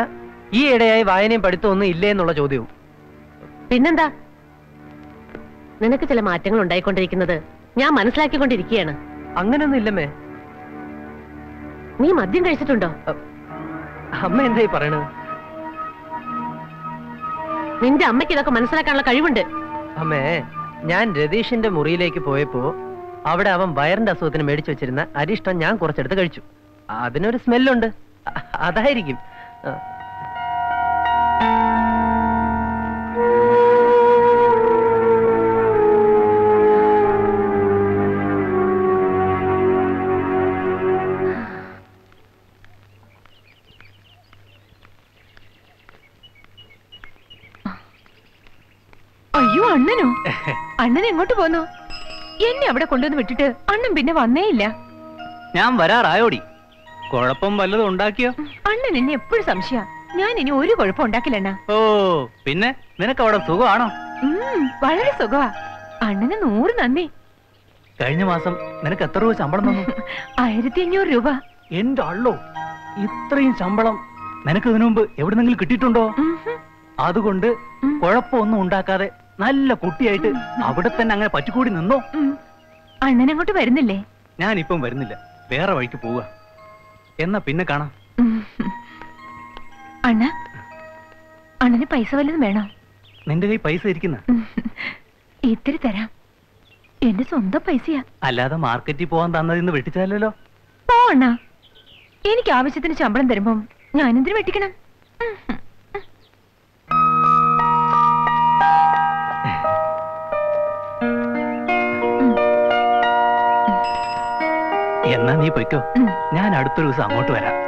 ഈ ഇടയായി വായനയും പഠിത്തവും ഒന്നും ഇല്ലേ എന്നുള്ള ചോദ്യവും. പിന്നെന്താ, നിനക്ക് ചില മാറ്റങ്ങൾ ഉണ്ടായിക്കൊണ്ടിരിക്കുന്നത് ഞാൻ മനസ്സിലാക്കിക്കൊണ്ടിരിക്കുകയാണ്. അങ്ങനൊന്നും ഇല്ലമ്മേ. നീ മദ്യം കഴിച്ചിട്ടുണ്ടോ? അമ്മ എന്തായി പറയണത്? നിന്റെ അമ്മയ്ക്ക് ഇതൊക്കെ മനസ്സിലാക്കാനുള്ള കഴിവുണ്ട്. അമ്മേ, ഞാൻ രതീഷിന്റെ മുറിയിലേക്ക് പോയപ്പോ അവിടെ അവൻ വയറിന്റെ അസുഖത്തിന് മേടിച്ചു വെച്ചിരുന്ന അരിഷ്ടം ഞാൻ കുറച്ചെടുത്ത് കഴിച്ചു. അതിനൊരു സ്മെല്ലുണ്ട്, അതായിരിക്കും. അയ്യോ, അണ്ണനോ? അണ്ണൻ എങ്ങോട്ട് പോന്നു? എന്നെ അവിടെ കൊണ്ടുവന്ന് വിട്ടിട്ട് അണ്ണൻ പിന്നെ വന്നേ ഇല്ല. ഞാൻ വരാറായോടി. കുഴപ്പം വല്ലതും ഉണ്ടാക്കിയോ? അണ്ണൻ എന്നെ എപ്പോഴും സംശയ. ഞാൻ ഇനി ഒരു കുഴപ്പം ഉണ്ടാക്കില്ലണ്ണ. ഓ പിന്നെ നിനക്ക് അവിടെ സുഖമാണോ? വളരെ സുഖമാ. അണ്ണന് 100 നന്ദി. കഴിഞ്ഞ മാസം നിനക്ക് എത്ര രൂപ ശമ്പളം തന്നു? 1500 രൂപ. എന്റെ അള്ളോ, ഇത്രയും ശമ്പളം നിനക്ക് ഇതിനു മുമ്പ് എവിടെന്നെങ്കിലും കിട്ടിയിട്ടുണ്ടോ? അതുകൊണ്ട് കുഴപ്പമൊന്നും ഉണ്ടാക്കാതെ നല്ല കുട്ടിയായിട്ട് അവിടെ തന്നെ അങ്ങനെ പറ്റിക്കൂടി നിന്നോ. അണ്ണൻ അങ്ങോട്ട് വരുന്നില്ലേ? ഞാനിപ്പം വരുന്നില്ല, വേറെ വഴിക്ക് പോവുക. എന്നാ പിന്നെ കാണാം. അണ്ണ, അണ്ണന് പൈസ വല്ലതും വേണോ? നിന്റെ കൈ പൈസ ഇരിക്കുന്ന? ഇത്തിരി തരാം, എന്റെ സ്വന്തം പൈസയാ. അല്ലാതെ മാർക്കറ്റിൽ പോവാൻ തന്നതിന്ന് വെട്ടിച്ചാലല്ലോ. പോ അണ്ണ, എനിക്ക് ആവശ്യത്തിന് ശമ്പളം തരുമ്പം ഞാനെന്തിനു വെട്ടിക്കണം? എന്നാ നീ പൊയ്ക്കോ, ഞാൻ അടുത്തൊരു ദിവസം അങ്ങോട്ട് വരാം.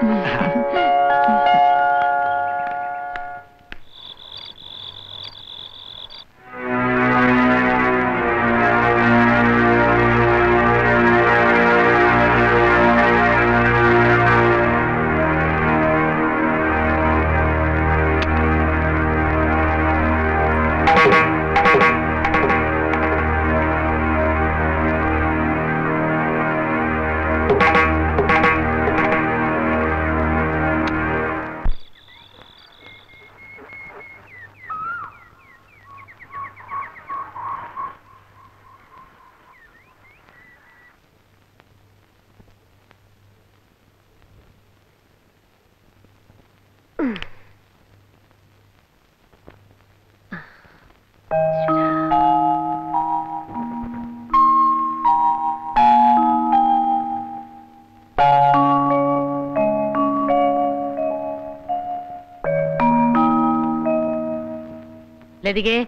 ലതികേ,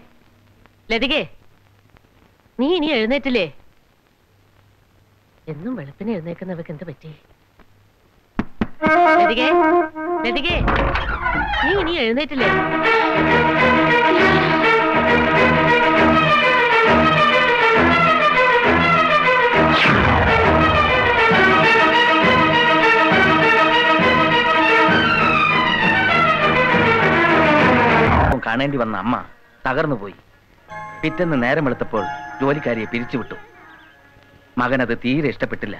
ലതികേ, നീ ഇനി എഴുന്നേറ്റില്ലേ? എന്നും വെളുപ്പിനെ എഴുന്നേക്കുന്നവർക്ക് എന്ത് പറ്റി? ലതികേ, ലതികേ, നീ ഇനി എഴുന്നേറ്റില്ലേ? താണ്ടി വന്ന അമ്മ തകർന്നുപോയി. പിറ്റേന്ന് നേരം വെളുത്തപ്പോൾ ജോലിക്കാരിയെ പിരിച്ചുവിട്ടു. മകനത് തീരെ ഇഷ്ടപ്പെട്ടില്ല.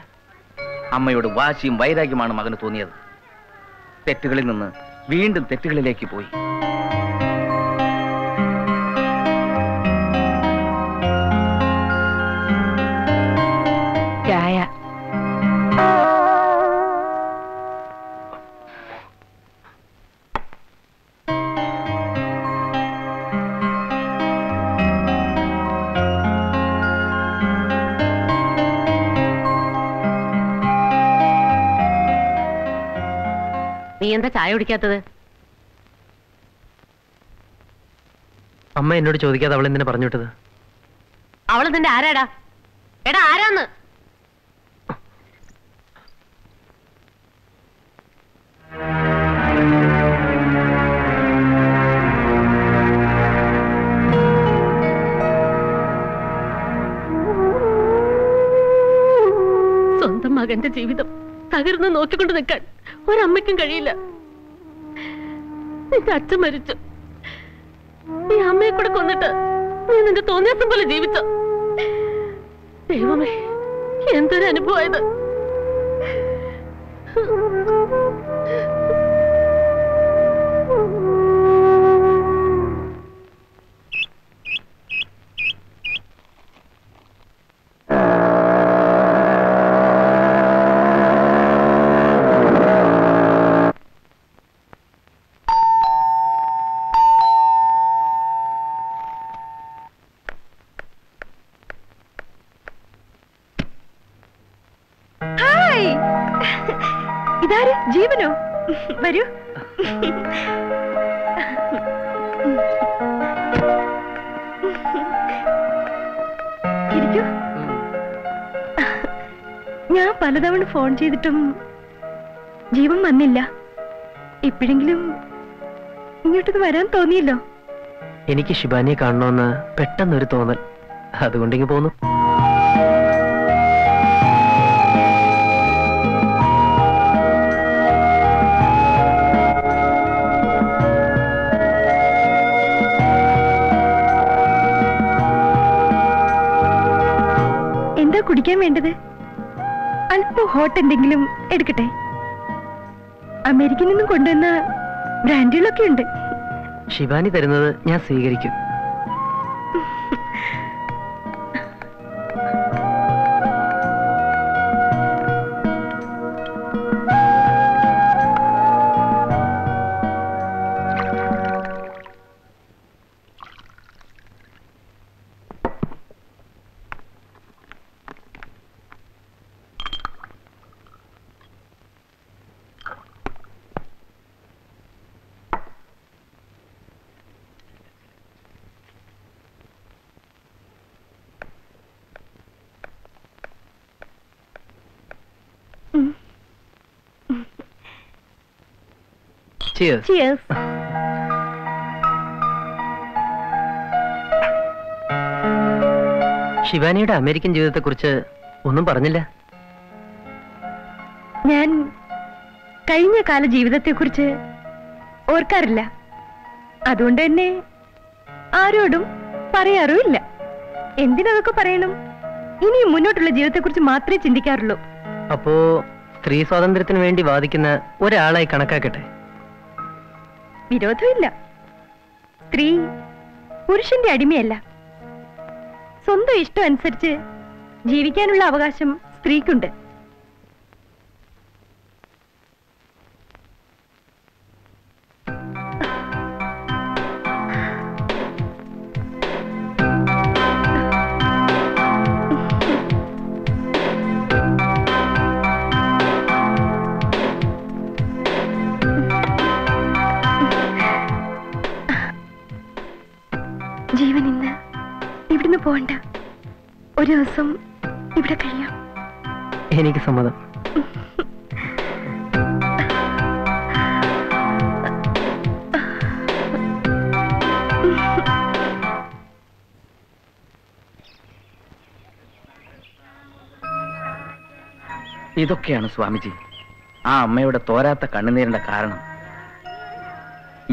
അമ്മയോട് വാശിയും വൈരാഗ്യമാണ് മകന് തോന്നിയത്. തെറ്റുകളിൽ നിന്ന് വീണ്ടും തെറ്റുകളിലേക്ക് പോയി. ചായ കുടിക്കാത്തത്? അമ്മ എന്നോട് ചോദിക്കാതെ അവൾ എന്തിനാ പറഞ്ഞു വിട്ടത്? അവൾ നിന്റെ ആരാടാ? എടാ ആരാന്ന്? സ്വന്തം മകന്റെ ജീവിതം തകർന്ന് നോക്കിക്കൊണ്ട് നിൽക്കാൻ ഒരമ്മയ്ക്കും കഴിയില്ല. നിന്റെ അച്ഛൻ മരിച്ചു. നീ അമ്മയെ കൂടെ കൊന്നിട്ട് നീ നിന്റെ തോന്നിയാസം പോലെ ജീവിച്ചു. ദൈവമേ, എന്തൊരു അനുഭവമായത്. ജീവനോ, വരൂ. ഇരിക്കൂ. ഞാൻ പലതവണ ഫോൺ ചെയ്തിട്ടും ജീവൻ വന്നില്ല. ഇപ്പോഴെങ്കിലും ഇങ്ങോട്ടൊന്ന് വരാൻ തോന്നിയില്ലോ. എനിക്ക് ശിബാനിയെ കാണണമെന്ന് പെട്ടെന്നൊരു തോന്നൽ. അതുകൊണ്ടിങ്ങ് പോന്നു. കുടിക്കാൻ വേണ്ടത് അല്പം ഹോട്ട് എന്തെങ്കിലും എടുക്കട്ടെ. അമേരിക്കയിൽ നിന്നും കൊണ്ടുവന്ന ബ്രാൻഡുകളൊക്കെ ഉണ്ട്. ശിവാനി തരുന്നത് ഞാൻ സ്വീകരിക്കും. Cheers. Cheers. ശിവാനിയുടെ അമേരിക്കൻ ജീവിതത്തെ കുറിച്ച് ഒന്നും പറഞ്ഞില്ല. ഞാൻ കഴിഞ്ഞ കാല ജീവിതത്തെ കുറിച്ച് ഓർക്കാറില്ല. അതുകൊണ്ട് തന്നെ ആരോടും പറയാറുമില്ല. എന്തിനൊക്കെ പറയണം? ഇനി മുന്നോട്ടുള്ള ജീവിതത്തെ കുറിച്ച് മാത്രമേ ചിന്തിക്കാറുള്ളൂ. അപ്പോ സ്ത്രീ സ്വാതന്ത്ര്യത്തിന് വേണ്ടി വാദിക്കുന്ന ഒരാളായി കണക്കാക്കട്ടെ? വിരോധമില്ല. സ്ത്രീ പുരുഷന്റെ അടിമയല്ല. സ്വന്തം ഇഷ്ടം അനുസരിച്ച് ജീവിക്കാനുള്ള അവകാശം സ്ത്രീക്കുണ്ട്. പോണ്ട, ഒരു ദിവസം ഇവിടെ കഴിയാം. എനിക്ക് സമ്മതം. ഇതൊക്കെയാണ് സ്വാമിജി ആ അമ്മയുടെ തോരാത്ത കണ്ണുനീരിന്റെ കാരണം.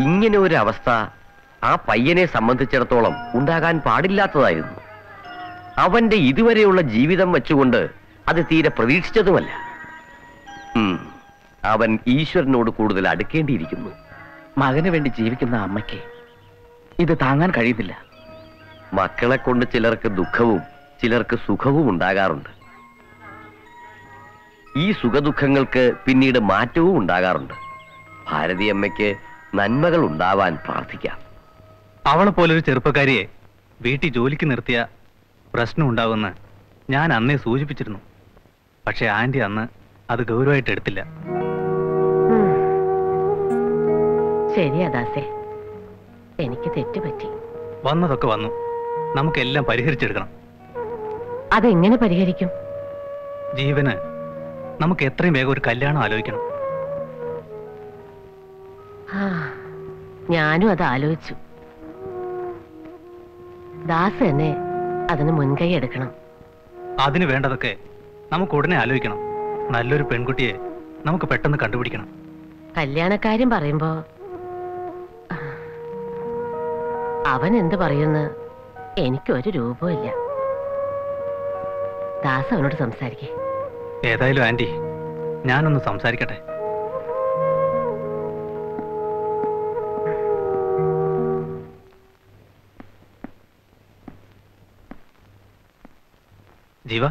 ഇങ്ങനെ ഒരു അവസ്ഥ ആ പയ്യനെ സംബന്ധിച്ചിടത്തോളം ഉണ്ടാകാൻ പാടില്ലാത്തതായിരുന്നു. അവന്റെ ഇതുവരെയുള്ള ജീവിതം വെച്ചുകൊണ്ട് അത് തീരെ പ്രതീക്ഷിച്ചതുമല്ല. അവൻ ഈശ്വരനോട് കൂടുതൽ അടുക്കേണ്ടിയിരിക്കുന്നു. മകന് വേണ്ടി ജീവിക്കുന്ന അമ്മയ്ക്ക് ഇത് താങ്ങാൻ കഴിയുന്നില്ല. മക്കളെ കൊണ്ട് ചിലർക്ക് ദുഃഖവും ചിലർക്ക് സുഖവും ഉണ്ടാകാറുണ്ട്. ഈ സുഖദുഃഖങ്ങൾക്ക് പിന്നീട് മാറ്റവും ഉണ്ടാകാറുണ്ട്. ഭാരതിയമ്മയ്ക്ക് നന്മകൾ ഉണ്ടാവാൻ പ്രാർത്ഥിക്കാം. അവളെ പോലൊരു ചെറുപ്പക്കാരിയെ വീട്ടിൽ ജോലിക്ക് നിർത്തിയ പ്രശ്നം ഉണ്ടാകുമെന്ന് ഞാൻ അന്നേ സൂചിപ്പിച്ചിരുന്നു. പക്ഷെ ആന്റി അന്ന് അത് ഗൗരവമായിട്ട് എടുത്തില്ല. ശരിയാ ദാസേ, എനിക്ക് തെറ്റുപറ്റി. വന്നതൊക്കെ വന്നു, നമുക്കെല്ലാം പരിഹരിച്ചെടുക്കണം. അതെങ്ങനെ പരിഹരിക്കും? ജീവന് നമുക്ക് എത്രയും വേഗം ഒരു കല്യാണം ആലോചിക്കണം. ഞാനും അത് ആലോചിച്ചു. ദാസ് തന്നെ അതിന് മുൻകൈ എടുക്കണം. അതിന് വേണ്ടതൊക്കെ നമുക്ക് ഉടനെ ആലോചിക്കണം. നല്ലൊരു പെൺകുട്ടിയെ നമുക്ക് പെട്ടെന്ന് കണ്ടുപിടിക്കണം. കല്യാണക്കാര്യം പറയുമ്പോ അവൻ എന്ത് പറയുന്ന എനിക്കൊരു രൂപമില്ല. ദാസ് അവനോട് സംസാരിക്കേ. ഏതായാലും ആന്റി ഞാനൊന്ന് സംസാരിക്കട്ടെ. ജീവ,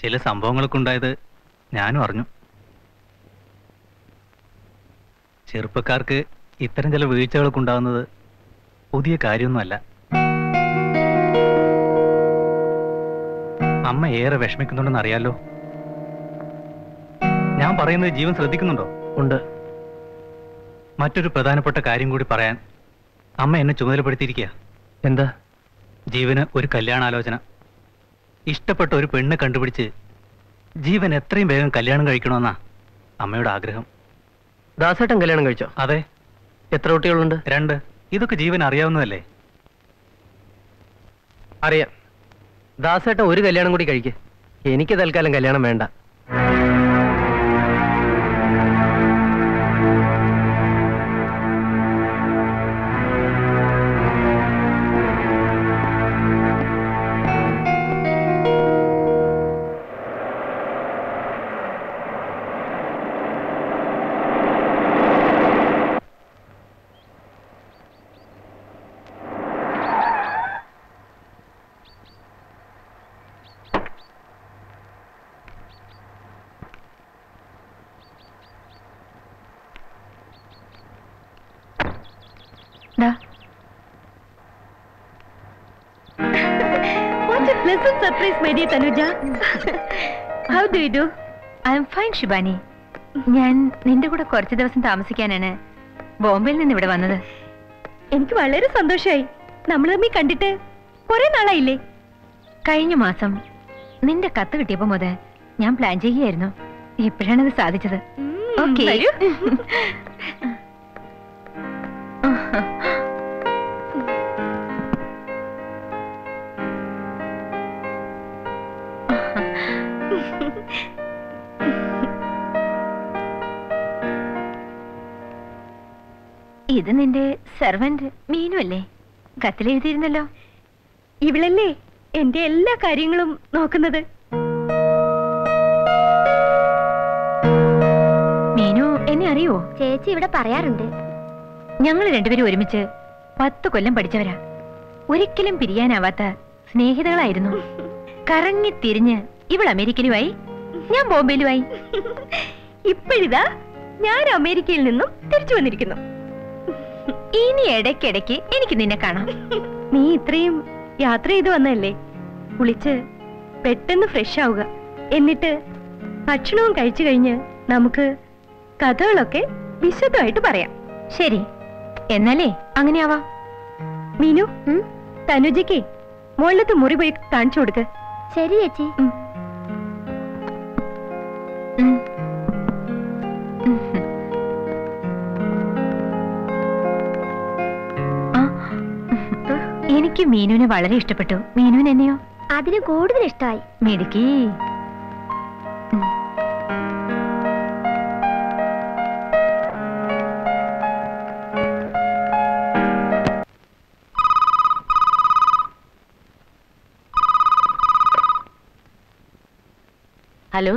ചില സംഭവങ്ങളൊക്കെ ഉണ്ടായത് ഞാനും അറിഞ്ഞു. ചെറുപ്പക്കാർക്ക് ഇത്തരം ചില വീഴ്ചകളൊക്കെ ഉണ്ടാകുന്നത് പുതിയ കാര്യമൊന്നുമല്ല. അമ്മ ഏറെ വിഷമിക്കുന്നുണ്ടെന്ന് അറിയാലോ. ഞാൻ പറയുന്നത് ജീവൻ ശ്രദ്ധിക്കുന്നുണ്ടോ? ഉണ്ട്. മറ്റൊരു പ്രധാനപ്പെട്ട കാര്യം കൂടി പറയാൻ അമ്മ എന്നെ ചുമതലപ്പെടുത്തിയിരിക്കുക. എന്താ? ജീവന് ഒരു കല്യാണാലോചന. ഇഷ്ടപ്പെട്ട ഒരു പെണ്ണ് കണ്ടുപിടിച്ച് ജീവൻ എത്രയും വേഗം കല്യാണം കഴിക്കണമെന്നാ അമ്മയുടെ ആഗ്രഹം. ദാസേട്ടൻ കല്യാണം കഴിച്ചോ? അതെ. എത്ര കുട്ടികളുണ്ട്? 2. ഇതൊക്കെ ജീവൻ അറിയാവുന്നതല്ലേ? അറിയാം. ദാസേട്ടൻ ഒരു കല്യാണം കൂടി കഴിക്ക്. എനിക്ക് തൽക്കാലം കല്യാണം വേണ്ട. ശിബാനി, ഞാൻ നിന്റെ കൂടെ കുറച്ചു ദിവസം താമസിക്കാനാണ് ബോംബെയിൽ നിന്ന് ഇവിടെ വന്നത്. എനിക്ക് വളരെ സന്തോഷമായി. നമ്മൾ തമ്മി കണ്ടിട്ട് കുറെ നാളായില്ലേ? കഴിഞ്ഞ മാസം നിന്റെ കത്ത് കിട്ടിയപ്പോ മുതൽ ഞാൻ പ്ലാൻ ചെയ്യുകയായിരുന്നു. എപ്പോഴാണത് സാധിച്ചത്? ഓക്കെ, ഇത് നിന്റെ സെർവന്റ് മീനു അല്ലേ? കത്തിലെഴുതിയിരുന്നല്ലോ. ഇവളല്ലേ എന്റെ എല്ലാ കാര്യങ്ങളും നോക്കുന്നത്. മീനു എന്നെ അറിയോ? ചേച്ചി ഇവിടെ പറയാറുണ്ട്. ഞങ്ങൾ രണ്ടുപേരും ഒരുമിച്ച് 10 കൊല്ലം പഠിച്ചവരാ. ഒരിക്കലും പിരിയാനാവാത്ത സ്നേഹിതകളായിരുന്നു. കറങ്ങി തിരിഞ്ഞ് ഇവൾ അമേരിക്കയിലുമായി, ഞാൻ ബോംബെയിലുമായി. ഇപ്പോഴിതാ ഞാൻ അമേരിക്കയിൽ നിന്നും തിരിച്ചു വന്നിരിക്കുന്നു. ഇനി ഇടയ്ക്കിടയ്ക്ക് എനിക്ക് നിന്നെ കാണാം. നീ ഇത്രയും യാത്ര ചെയ്ത് വന്നല്ലേ, കുളിച്ച് പെട്ടെന്ന് ഫ്രഷ് ആവുക. എന്നിട്ട് ഭക്ഷണവും കഴിച്ചു കഴിഞ്ഞ് നമുക്ക് കഥകളൊക്കെ വിശദമായിട്ട് പറയാം. ശരി, എന്നാലേ അങ്ങനെയാവാം. മീനു, തനുജയ്ക്ക് മുകളിലത്തെ മുറി പോയി കാണിച്ചു കൊടുക്ക്. ശരി ചേച്ചി. എനിക്ക് മീനുവിനെ വളരെ ഇഷ്ടപ്പെട്ടു. മീനുവിന് എന്നെയോ? അതിന് കൂടുതൽ ഇഷ്ടമായി. മിടുക്കി. ഹലോ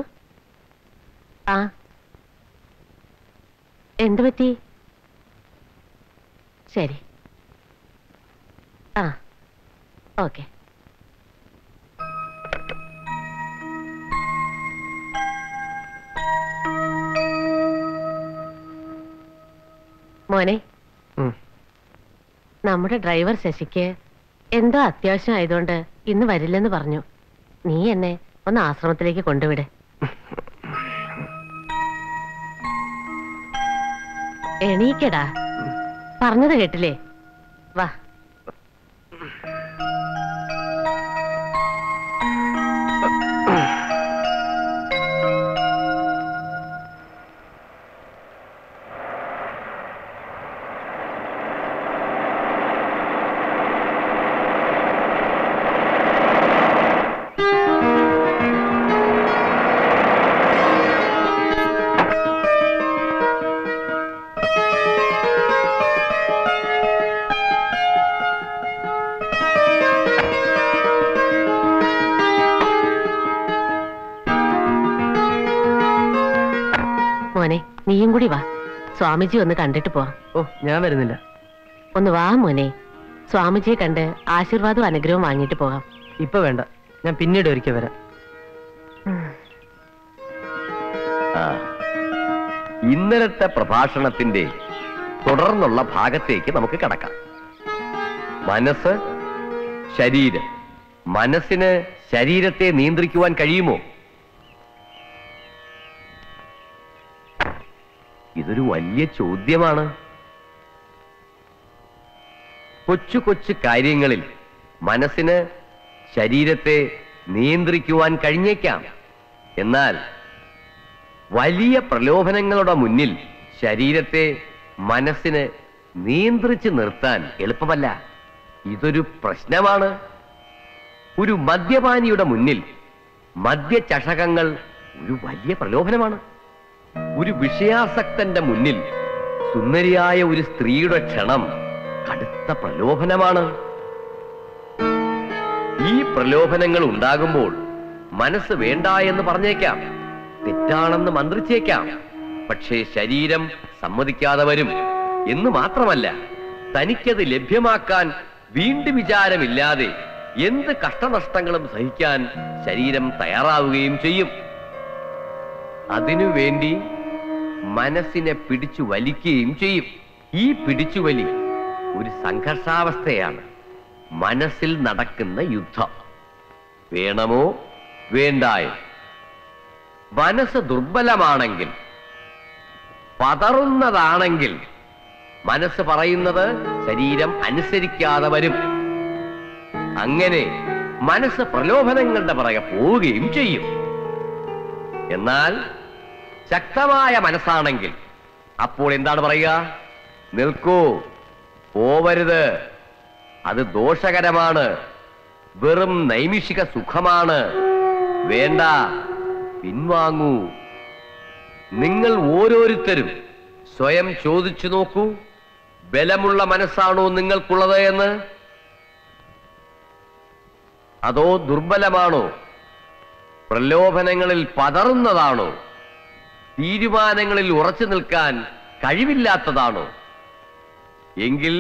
ആ എന്ത് പറ്റി? ശരി ആ ഓക്കെ. മോനെ, നമ്മുടെ ഡ്രൈവർ ശശിക്ക് എന്തോ അത്യാവശ്യം ആയതുകൊണ്ട് ഇന്ന് വരില്ലെന്ന് പറഞ്ഞു. നീ എന്നെ ഒന്ന് ആശ്രമത്തിലേക്ക് കൊണ്ടുവിട്. എണീക്കടാ, പറഞ്ഞത് കേട്ടില്ലേ? വാ. നീയും കൂടി വാ, സ്വാമിജി ഒന്ന് കണ്ടിട്ട് പോവാം. ഓ, ഞാൻ വരുന്നില്ല. ഒന്ന് വാ മോനെ, സ്വാമിജിയെ കണ്ട് ആശീർവാദവും അനുഗ്രഹവും വാങ്ങിയിട്ട് പോകാം. ഇപ്പൊ വേണ്ട, ഞാൻ പിന്നീട് ഒരിക്കൽ വരാം. ഇന്നലത്തെ പ്രഭാഷണത്തിന്റെ തുടർന്നുള്ള ഭാഗത്തേക്ക് നമുക്ക് കടക്കാം. മനസ്സ്, ശരീരം. മനസ്സിന് ശരീരത്തെ നിയന്ത്രിക്കുവാൻ കഴിയുമോ? ഇതൊരു വലിയ ചോദ്യമാണ്. കൊച്ചു കൊച്ചു കാര്യങ്ങളിൽ മനസ്സിന് ശരീരത്തെ നിയന്ത്രിക്കുവാൻ കഴിഞ്ഞേക്കാം. എന്നാൽ വലിയ പ്രലോഭനങ്ങളുടെ മുന്നിൽ ശരീരത്തെ മനസ്സിന് നിയന്ത്രിച്ചു നിർത്താൻ എളുപ്പമല്ല. ഇതൊരു പ്രശ്നമാണ്. ഒരു മദ്യപാനിയുടെ മുന്നിൽ മദ്യചഷകങ്ങൾ ഒരു വലിയ പ്രലോഭനമാണ്. ഒരു വിഷയാസക്തന്റെ മുന്നിൽ സുന്ദരിയായ ഒരു സ്ത്രീയുടെ ക്ഷണം കടുത്ത പ്രലോഭനമാണ്. ഈ പ്രലോഭനങ്ങൾ ഉണ്ടാകുമ്പോൾ മനസ്സ് വേണ്ട എന്ന് പറഞ്ഞേക്കാം, തെറ്റാണെന്ന് മന്ത്രിച്ചേക്കാം. പക്ഷേ ശരീരം സമ്മതിക്കാതെ വരും എന്ന് മാത്രമല്ല, തനിക്കത് ലഭ്യമാക്കാൻ വീണ്ടും വിചാരമില്ലാതെ എന്ത് കഷ്ടനഷ്ടങ്ങളും സഹിക്കാൻ ശരീരം തയ്യാറാവുകയും ചെയ്യും. അതിനുവേണ്ടി മനസ്സിനെ പിടിച്ചു വലിക്കുകയും ചെയ്യും. ഈ പിടിച്ചുവലി ഒരു സംഘർഷാവസ്ഥയാണ്, മനസ്സിൽ നടക്കുന്ന യുദ്ധം. വേണമോ വേണ്ടായോ? മനസ്സ് ദുർബലമാണെങ്കിൽ, പതറുന്നതാണെങ്കിൽ, മനസ്സ് പറയുന്നത് ശരീരം അനുസരിക്കാതെ വരും. അങ്ങനെ മനസ്സ് പ്രലോഭനങ്ങളുടെ പുറകെ പോവുകയും ചെയ്യും. എന്നാൽ ശക്തമായ മനസ്സാണെങ്കിൽ അപ്പോൾ എന്താണ് പറയുക? നിൽക്കൂ, പോവരുത്, അത് ദോഷകരമാണ്, വെറും നൈമിഷിക സുഖമാണ്, വേണ്ട, പിൻവാങ്ങൂ. നിങ്ങൾ ഓരോരുത്തരും സ്വയം ചോദിച്ചു നോക്കൂ, ബലമുള്ള മനസ്സാണോ നിങ്ങൾക്കുള്ളത് എന്ന്, അതോ ദുർബലമാണോ, പ്രലോഭനങ്ങളിൽ പതറുന്നതാണോ, തീരുമാനങ്ങളിൽ ഉറച്ചു നിൽക്കാൻ കഴിവില്ലാത്തതാണോ? എങ്കിൽ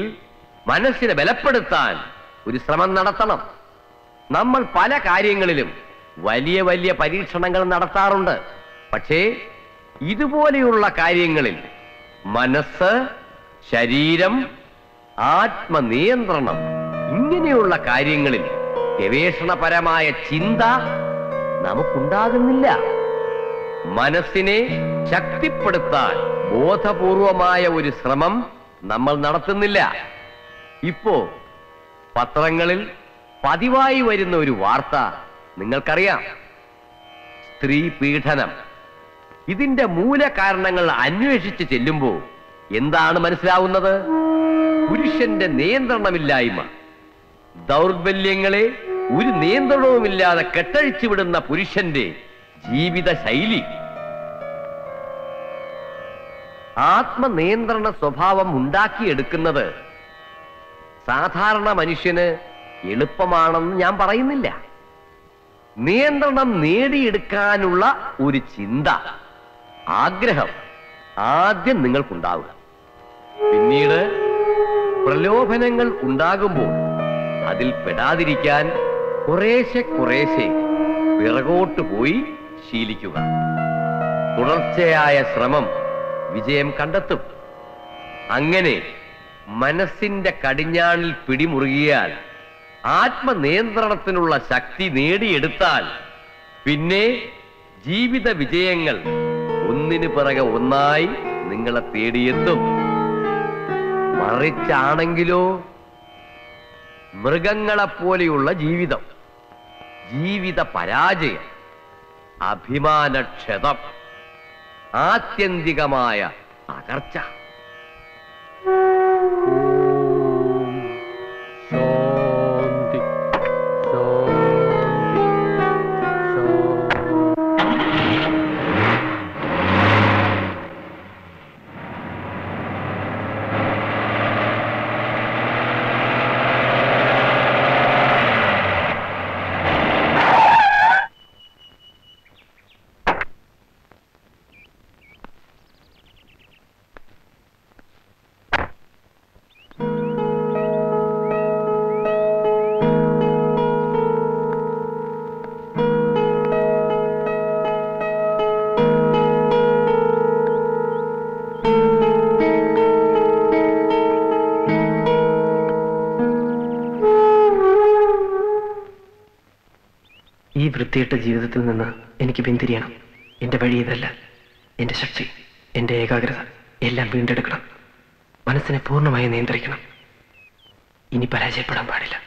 മനസ്സിനെ ബലപ്പെടുത്താൻ ഒരു ശ്രമം നടത്തണം. നമ്മൾ പല കാര്യങ്ങളിലും വലിയ വലിയ പരീക്ഷണങ്ങൾ നടത്താറുണ്ട്. പക്ഷേ ഇതുപോലെയുള്ള കാര്യങ്ങളിൽ മനസ്സ്, ശരീരം, ആത്മനിയന്ത്രണം, ഇങ്ങനെയുള്ള കാര്യങ്ങളിൽ ഗവേഷണപരമായ ചിന്ത നമുക്കുണ്ടാകുന്നില്ല. മനസ്സിനെ ശക്തിപ്പെടുത്താൻ ബോധപൂർവമായ ഒരു ശ്രമം നമ്മൾ നടത്തുന്നില്ല. ഇപ്പോ പത്രങ്ങളിൽ പതിവായി വരുന്ന ഒരു വാർത്ത നിങ്ങൾക്കറിയാം, സ്ത്രീ പീഡനം. ഇതിന്റെ മൂലകാരണങ്ങൾ അന്വേഷിച്ച് ചെല്ലുമ്പോൾ എന്താണ് മനസ്സിലാവുന്നത്? പുരുഷന്റെ നിയന്ത്രണമില്ലായ്മ. ദൗർബല്യങ്ങളെ ഒരു നിയന്ത്രണവുമില്ലാതെ കെട്ടഴിച്ചു വിടുന്ന പുരുഷന്റെ ജീവിത ശൈലി. ആത്മനിയന്ത്രണ സ്വഭാവം ഉണ്ടാക്കിയെടുക്കുന്നത് സാധാരണ മനുഷ്യന് എളുപ്പമാണെന്ന് ഞാൻ പറയുന്നില്ല. നിയന്ത്രണം നേടിയെടുക്കാനുള്ള ഒരു ചിന്ത, ആഗ്രഹം ആദ്യം നിങ്ങൾക്കുണ്ടാവുക. പിന്നീട് പ്രലോഭനങ്ങൾ ഉണ്ടാകുമ്പോൾ അതിൽ പെടാതിരിക്കാൻ കുറേശ്ശെ കുറേശ്ശെ പിറകോട്ട് പോയി ശീലിക്കുക. തുടർച്ചയായ ശ്രമം വിജയം കണ്ടെത്തും. അങ്ങനെ മനസ്സിന്റെ കടിഞ്ഞാണിൽ പിടിമുറുകിയാൽ, ആത്മനിയന്ത്രണത്തിനുള്ള ശക്തി നേടിയെടുത്താൽ പിന്നെ ജീവിത വിജയങ്ങൾ ഒന്നിനു പിറകെ ഒന്നായി നിങ്ങളെ തേടിയെത്തും. മറിച്ചാണെങ്കിലോ മൃഗങ്ങളെപ്പോലെയുള്ള ജീവിതം, ജീവിത പരാജയം, അഭിമാനക്ഷതം, ആത്യന്തികമായ തകർച്ച. ഈ വൃത്തിയിട്ട ജീവിതത്തിൽ നിന്ന് എനിക്ക് പിന്തിരിയണം. എൻ്റെ വഴി ഇതല്ല. എൻ്റെ ശക്തി, എൻ്റെ ഏകാഗ്രത എല്ലാം വീണ്ടെടുക്കണം. മനസ്സിനെ പൂർണ്ണമായി നിയന്ത്രിക്കണം. ഇനി പരാജയപ്പെടാൻ പാടില്ല.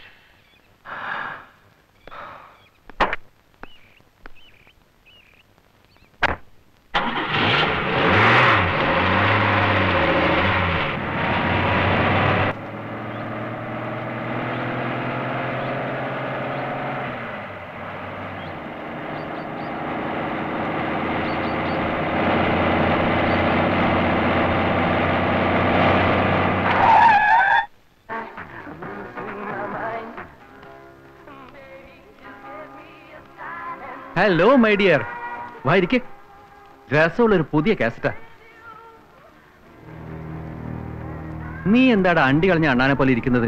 ഹലോ മൈ ഡിയർ, വായിരിക്കേ. രസമുള്ളൊരു പുതിയ കാസറ്റാ. നീ എന്താടാ അണ്ടി കളഞ്ഞ അണ്ണാനെ പോലെ ഇരിക്കുന്നത്?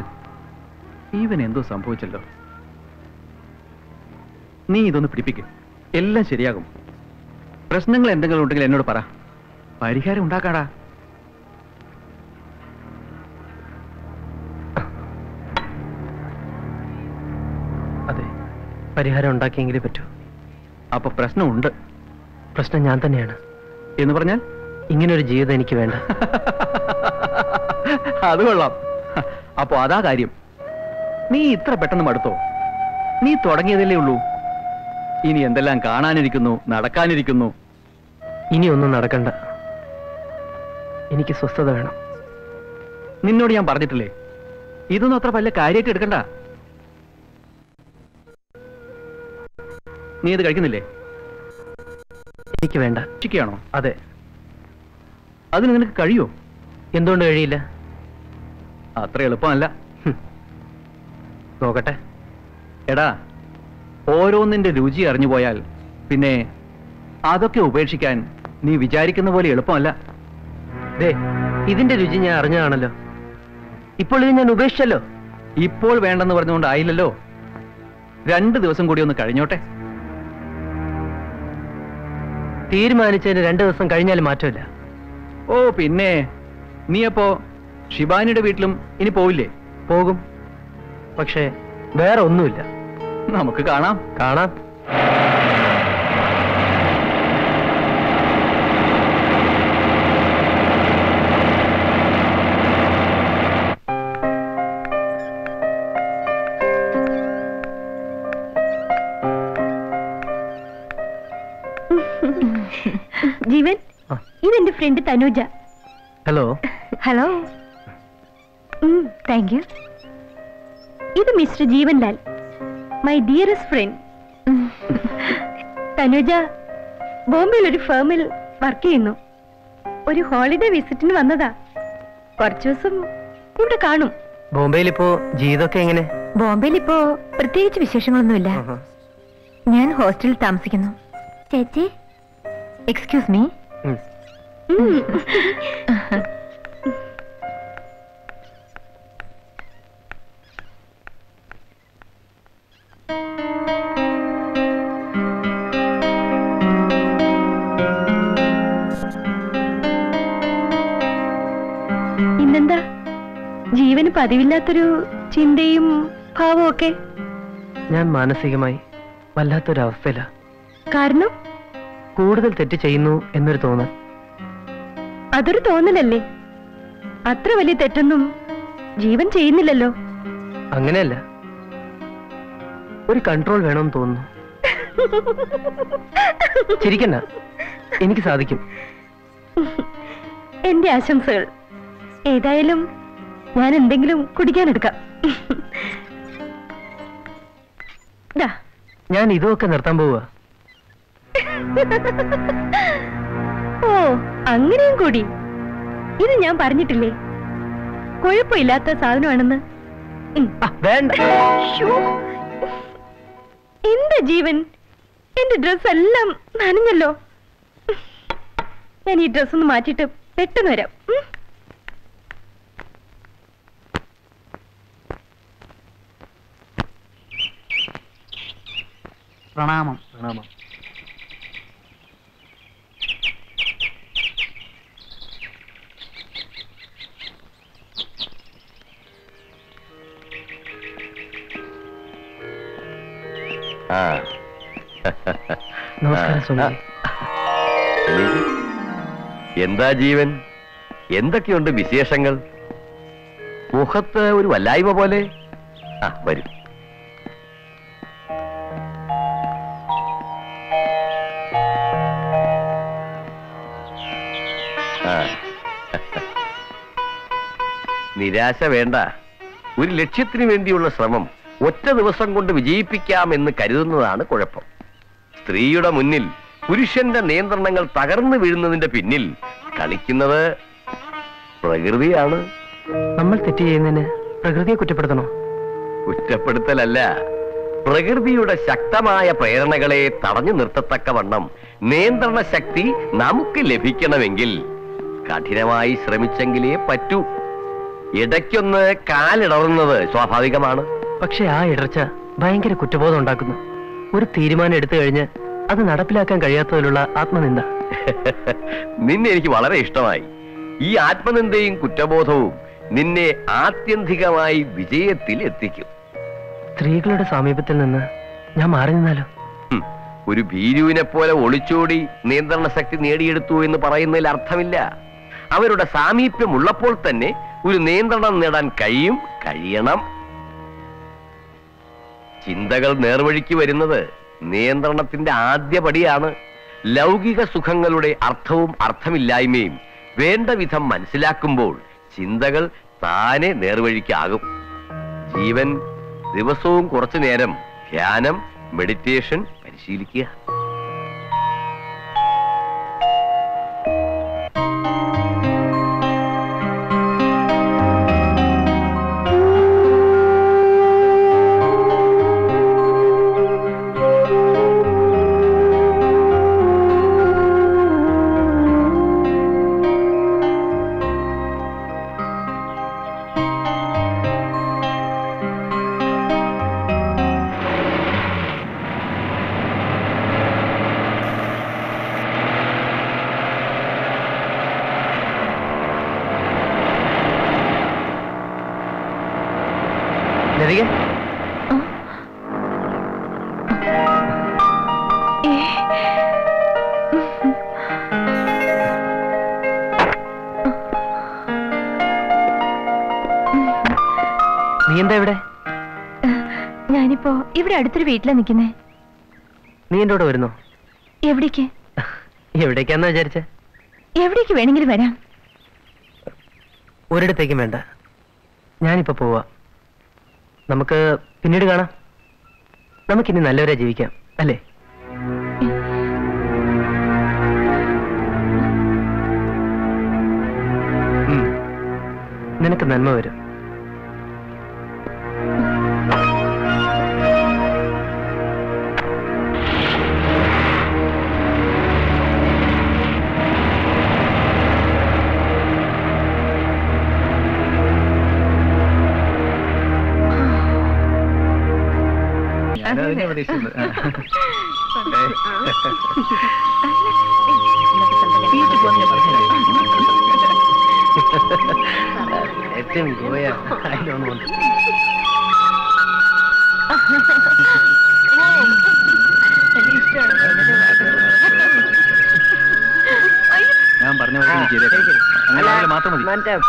ഈവൻ എന്തോ സംഭവിച്ചല്ലോ. നീ ഇതൊന്ന് പിടിപ്പിക്ക്, എല്ലാം ശരിയാകും. പ്രശ്നങ്ങൾ എന്തെങ്കിലും ഉണ്ടെങ്കിൽ എന്നോട് പറ, പരിഹാരം ഉണ്ടാക്കാടാ. അതെ, പരിഹാരം ഉണ്ടാക്കിയെങ്കിലേ പറ്റൂ. അപ്പൊ പ്രശ്നമുണ്ട്. പ്രശ്നം ഞാൻ തന്നെയാണ് എന്ന് പറഞ്ഞാൽ ഇങ്ങനൊരു ജീവിതം എനിക്ക് വേണ്ട. അത് കൊള്ളാം. അപ്പൊ അതാ കാര്യം. നീ ഇത്ര പെട്ടെന്ന് മടുത്തോ? നീ തുടങ്ങിയതല്ലേ ഉള്ളൂ. ഇനി എന്തെല്ലാം കാണാനിരിക്കുന്നു, നടക്കാനിരിക്കുന്നു. ഇനി ഒന്നും നടക്കണ്ട. എനിക്ക് സ്വസ്ഥത വേണം. നിന്നോട് ഞാൻ പറഞ്ഞിട്ടില്ലേ, ഇതൊന്നും അത്ര വലിയ കാര്യമായിട്ട് എടുക്കണ്ട. നീ ഇത് കഴിക്കുന്നില്ലേ? എനിക്ക് വേണ്ട. ഉച്ചയ്ക്കാണോ? അതെ. അതിന് നിനക്ക് കഴിയോ? എന്തുകൊണ്ട് കഴിയില്ല? അത്ര എളുപ്പമല്ല. നോക്കട്ടെ. എടാ, ഓരോന്നിന്റെ രുചി അറിഞ്ഞു പോയാൽ പിന്നെ അതൊക്കെ ഉപേക്ഷിക്കാൻ നീ വിചാരിക്കുന്ന പോലെ എളുപ്പമല്ല. ദേ, ഇതിന്റെ രുചി ഞാൻ അറിഞ്ഞതാണല്ലോ. ഇപ്പോൾ ഇത് ഞാൻ ഉപേക്ഷിച്ചല്ലോ. ഇപ്പോൾ വേണ്ടെന്ന് പറഞ്ഞുകൊണ്ടായില്ലല്ലോ. 2 ദിവസം കൂടി ഒന്ന് കഴിഞ്ഞോട്ടെ. തീരുമാനിച്ചതിന് 2 ദിവസം കഴിഞ്ഞാലും മാറ്റമില്ല. ഓ പിന്നെ, നീ അപ്പോ ഷിബാനിയുടെ വീട്ടിലും ഇനി പോവില്ലേ? പോകും, പക്ഷേ വേറെ ഒന്നുമില്ല. നമുക്ക് കാണാം. കാണാം. ജീവൻ, ഇതെന്റെ friend Tanuja. Hello. Hello. Thank you. ഇത് mister Jeevanlal, my dearest friend. Tanuja ബോംബെയിൽ ഒരു ഫേമിൽ വർക്ക് ചെയ്യുന്നു. ഒരു ഹോളിഡേ വിസിറ്റിന് വന്നതാ. കുറച്ചു ദിവസം ഇവിടെ കാണും. ബോംബെയിൽ ഇപ്പോ ജീവിതമൊക്കെ എങ്ങനെ? ബോംബെയിൽ ഇപ്പോ പ്രത്യേകിച്ച് വിശേഷങ്ങളൊന്നുമില്ല. ഞാൻ ഹോസ്റ്റലിൽ താമസിക്കുന്നു. ചേച്ചി എക്സ്ക്യൂസ് മീ. ഇന്നെന്താ ജീവന് പതിവില്ലാത്തൊരു ചിന്തയും ഭാവവും ഒക്കെ? ഞാൻ മാനസികമായി വല്ലാത്തൊരവസ്ഥയില. കാരണം കൂടുതൽ തെറ്റ് ചെയ്യുന്നു എന്നൊരു തോന്നൽ. അതൊരു തോന്നലല്ലേ? അത്ര വലിയ തെറ്റൊന്നും ജീവൻ ചെയ്യുന്നില്ലല്ലോ. അങ്ങനെയല്ല, ഒരു കൺട്രോൾ വേണമെന്ന് തോന്നുന്നു. ചിരിക്കണ്ട, എനിക്ക് സാധിക്കും. എന്റെ ആശംസകൾ. ഏതായാലും ഞാൻ എന്തെങ്കിലും കുടിക്കാനെടുക്കാം. ഞാൻ ഇതൊക്കെ നിർത്താൻ പോവാ. ഓ, അങ്ങനെയും കൂടി. ഇത് ഞാൻ പറഞ്ഞിട്ടില്ലേ, കുഴപ്പമില്ലാത്ത സാധനമാണെന്ന്. എന്താ ജീവൻ, എന്റെ ഡ്രസ് എല്ലാം നനഞ്ഞല്ലോ. ഞാൻ ഈ ഡ്രസ് ഒന്ന് മാറ്റിയിട്ട് പെട്ടെന്ന് വരാം. പ്രണാമം. പ്രണാമം. എന്താ ജീവൻ, എന്തൊക്കെയുണ്ട് വിശേഷങ്ങൾ? മുഖത്ത് ഒരു വല്ലായ്മ പോലെ. ആ, വരും. നിരാശ വേണ്ട. ഒരു ലക്ഷ്യത്തിന് വേണ്ടിയുള്ള ശ്രമം ഒറ്റ ദിവസം കൊണ്ട് വിജയിപ്പിക്കാമെന്ന് കരുതുന്നതാണ് കുഴപ്പം. സ്ത്രീയുടെ മുന്നിൽ പുരുഷന്റെ നിയന്ത്രണങ്ങൾ തകർന്നു വീഴുന്നതിന്റെ പിന്നിൽ കളിക്കുന്നത് പ്രകൃതിയാണ്. നമ്മൾ തെറ്റ് ചെയ്യുന്നതിന് പ്രകൃതിയെ കുറ്റപ്പെടുത്തണോ? കുറ്റപ്പെടുത്തലല്ല, പ്രകൃതിയുടെ ശക്തമായ പ്രേരണകളെ തടഞ്ഞു നിർത്തത്തക്കവണ്ണം നിയന്ത്രണ ശക്തി നമുക്ക് ലഭിക്കണമെങ്കിൽ കഠിനമായി ശ്രമിച്ചെങ്കിലേ പറ്റൂ. ഇടയ്ക്കൊന്ന് കാലിടറുന്നത് സ്വാഭാവികമാണ്. പക്ഷെ ആ ഇടർച്ച ഭയങ്കര കുറ്റബോധം ഉണ്ടാക്കുന്നു. ഒരു തീരുമാനം എടുത്തു കഴിഞ്ഞ് അത് നടപ്പിലാക്കാൻ കഴിയാത്തതിലുള്ള ആത്മനിന്ദ. നിന്നെ എനിക്ക് വളരെ ഇഷ്ടമായി. ഈ ആത്മനിന്ദയും കുറ്റബോധവും നിന്നെ ആത്യന്തികമായി വിജയത്തിൽ എത്തിക്കും. സ്ത്രീകളുടെ സമീപത്തിൽ നിന്ന് ഞാൻ മാറി നിന്നാലോ? ഒരു ഭീരുവിനെ പോലെ ഒളിച്ചോടി നിയന്ത്രണ ശക്തി നേടിയെടുത്തു എന്ന് പറയുന്നതിൽ അർത്ഥമില്ല. അവരുടെ സാമീപ്യം ഉള്ളപ്പോൾ തന്നെ ഒരു നിയന്ത്രണം നേടാൻ കഴിയണം. ചിന്തകൾ നേർവഴിക്ക് വരുന്നത് നിയന്ത്രണത്തിന്റെ ആദ്യപടിയാണ്. ലൗകിക സുഖങ്ങളുടെ അർത്ഥവും അർത്ഥമില്ലായ്മയും വേണ്ട വിധം മനസ്സിലാക്കുമ്പോൾ ചിന്തകൾ താനെ നേർവഴിക്കാകും. ജീവൻ ദിവസവും കുറച്ചു നേരം ധ്യാനം, മെഡിറ്റേഷൻ പരിശീലിക്കുക. അടുത്തൊരു വീട്ടിലാ നിൽക്കുന്നേ. നീ എന്റെ കൂടെ വരുന്നോ? എവിടേക്ക്? എവിടേക്കാന്ന് വിചാരിച്ച? എവിടേക്ക് വേണമെങ്കിലും വരാം. ഒരിടത്തേക്കും വേണ്ട, ഞാനിപ്പോ പോവാ. നമുക്ക് പിന്നീട് കാണാം. നമുക്കിനി നല്ലവരെ ജീവിക്കാം, അല്ലേ? നിനക്ക് നന്മ വരും. Let him go, yeah. I don't want to. I'm burning over the jail. I'm not going to get it.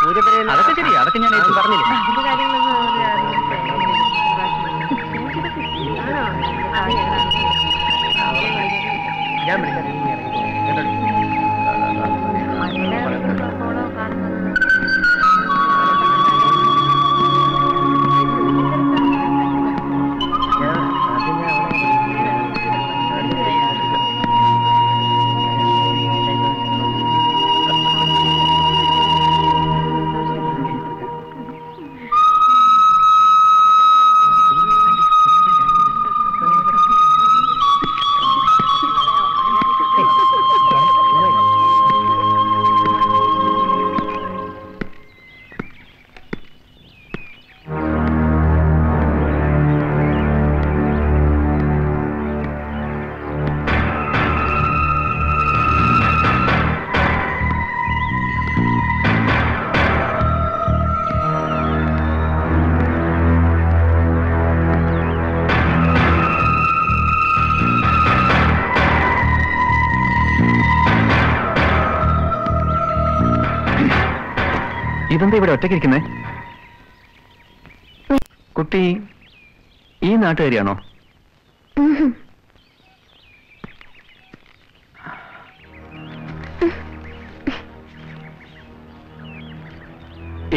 കുട്ടി ഈ നാട്ടുകാരിയാണോ?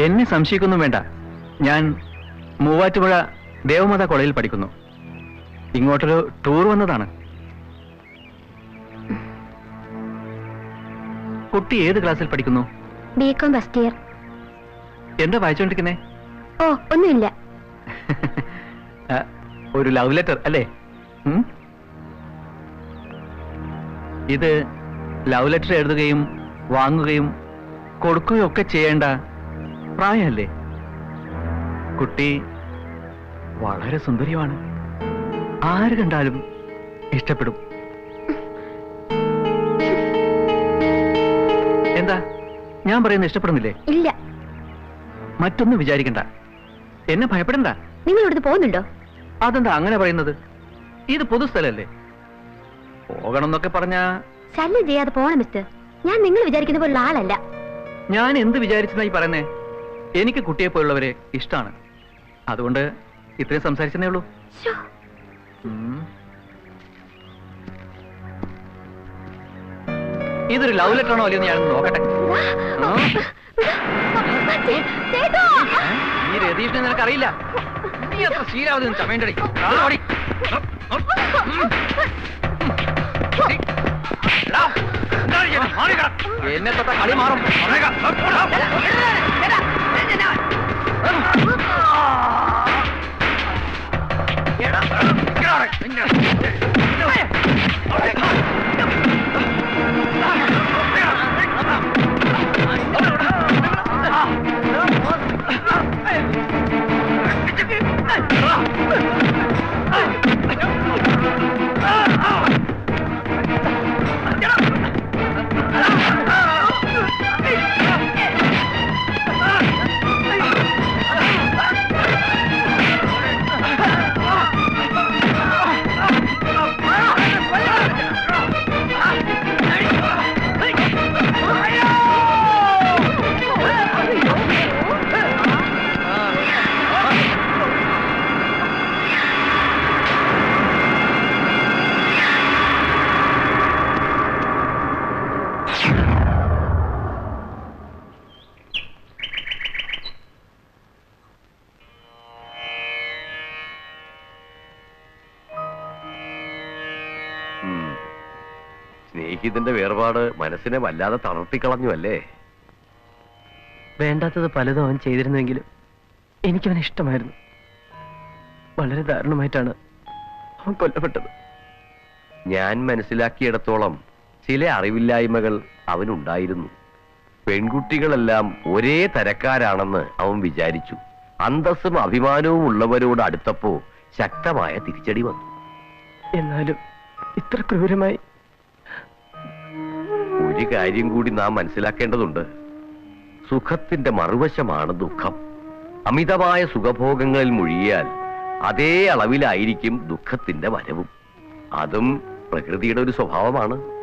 എന്നെ സംശയിക്കൊന്നും വേണ്ട. ഞാൻ മൂവാറ്റുപുഴ ദേവമാത കോളേജിൽ പഠിക്കുന്നു. ഇങ്ങോട്ടൊരു ടൂർ വന്നതാണ്. കുട്ടി ഏത് ക്ലാസ്സിൽ പഠിക്കുന്നു? BCom first year. എന്താ വായിച്ചോണ്ടിരിക്കുന്നേ? ഓ ഒന്നുമില്ല. ഒരു ലവ് ലെറ്റർ അല്ലേ? ഇത് ലവ് ലെറ്റർ എഴുതുകയും വാങ്ങുകയും കൊടുക്കുകയും ഒക്കെ ചെയ്യേണ്ട പ്രായമല്ലേ? കുട്ടി വളരെ സുന്ദരിയാണ്. ആര് കണ്ടാലും ഇഷ്ടപ്പെടും. എന്താ ഞാൻ പറയുന്നത് ഇഷ്ടപ്പെടുന്നില്ലേ? ഇല്ല, മറ്റൊന്നും വിചാരിക്കണ്ട, എന്നെ ഭയപ്പെടണ്ട. നിങ്ങൾ ഇവിടുന്ന് പോകുന്നുണ്ടോ? അതെന്താ അങ്ങനെ പറയുന്നത്? ഇത് പൊതുസ്ഥലല്ലേ, പോകണം എന്നൊക്കെ പറഞ്ഞാ ശല്യം ചെയ്യാതെ പോണം മിസ്റ്റർ. ഞാൻ നിങ്ങൾ വിചാരിക്കുന്ന പോലുള്ള ആളല്ല. ഞാൻ എന്ത് വിചാരിച്ചെന്നായി പറയുന്നേ? എനിക്ക് കുട്ടിയെ പോലുള്ളവരെ ഇഷ്ടമാണ്. അതുകൊണ്ട് ഇത്രയും സംസാരിച്ചേ ഉള്ളൂ. ഇതൊരു ലവ് ലെറ്റർ ആണോ അല്ലെന്ന് ഞാൻ നോക്കട്ടെ. ഈ രതീഷിനെ നിനക്കറിയില്ല. നീ അത്ര ശീലാവധി ചമേണ്ടി. എന്നെ തൊട്ട കളി മാറും. ഇതിന്റെ വേർപാട് മനസ്സിനെ വല്ലാതെ തളർത്തിക്കളഞ്ഞു അല്ലേ? വേണ്ടാത്തത് പലതും അവൻ ചെയ്തിരുന്നെങ്കിലും എനിക്കവനെ ഇഷ്ടമായിരുന്നു. വളരെ ദാരുണമായിട്ടാണ് അവൻ കൊല്ലപ്പെട്ടത്. ഞാൻ മനസ്സിലാക്കിയിടത്തോളം ചില അറിവില്ലായ്മകൾ അവനുണ്ടായിരുന്നു. പെൺകുട്ടികളെല്ലാം ഒരേ തരക്കാരാണെന്ന് അവൻ വിചാരിച്ചു. അന്തസ്സും അഭിമാനവും ഉള്ളവരോട് അടുത്തപ്പോ ശക്തമായ തിരിച്ചടി വന്നു. എന്നാലും ഇത്ര ക്രൂരമായി. ഒരു കാര്യം കൂടി നാം മനസ്സിലാക്കേണ്ടതുണ്ട്. സുഖത്തിന്റെ മറുവശമാണ് ദുഃഖം. അമിതമായ സുഖഭോഗങ്ങളിൽ മുഴുകിയാൽ അതേ അളവിലായിരിക്കും ദുഃഖത്തിന്റെ വരവും. അതും പ്രകൃതിയുടെ ഒരു സ്വഭാവമാണ്.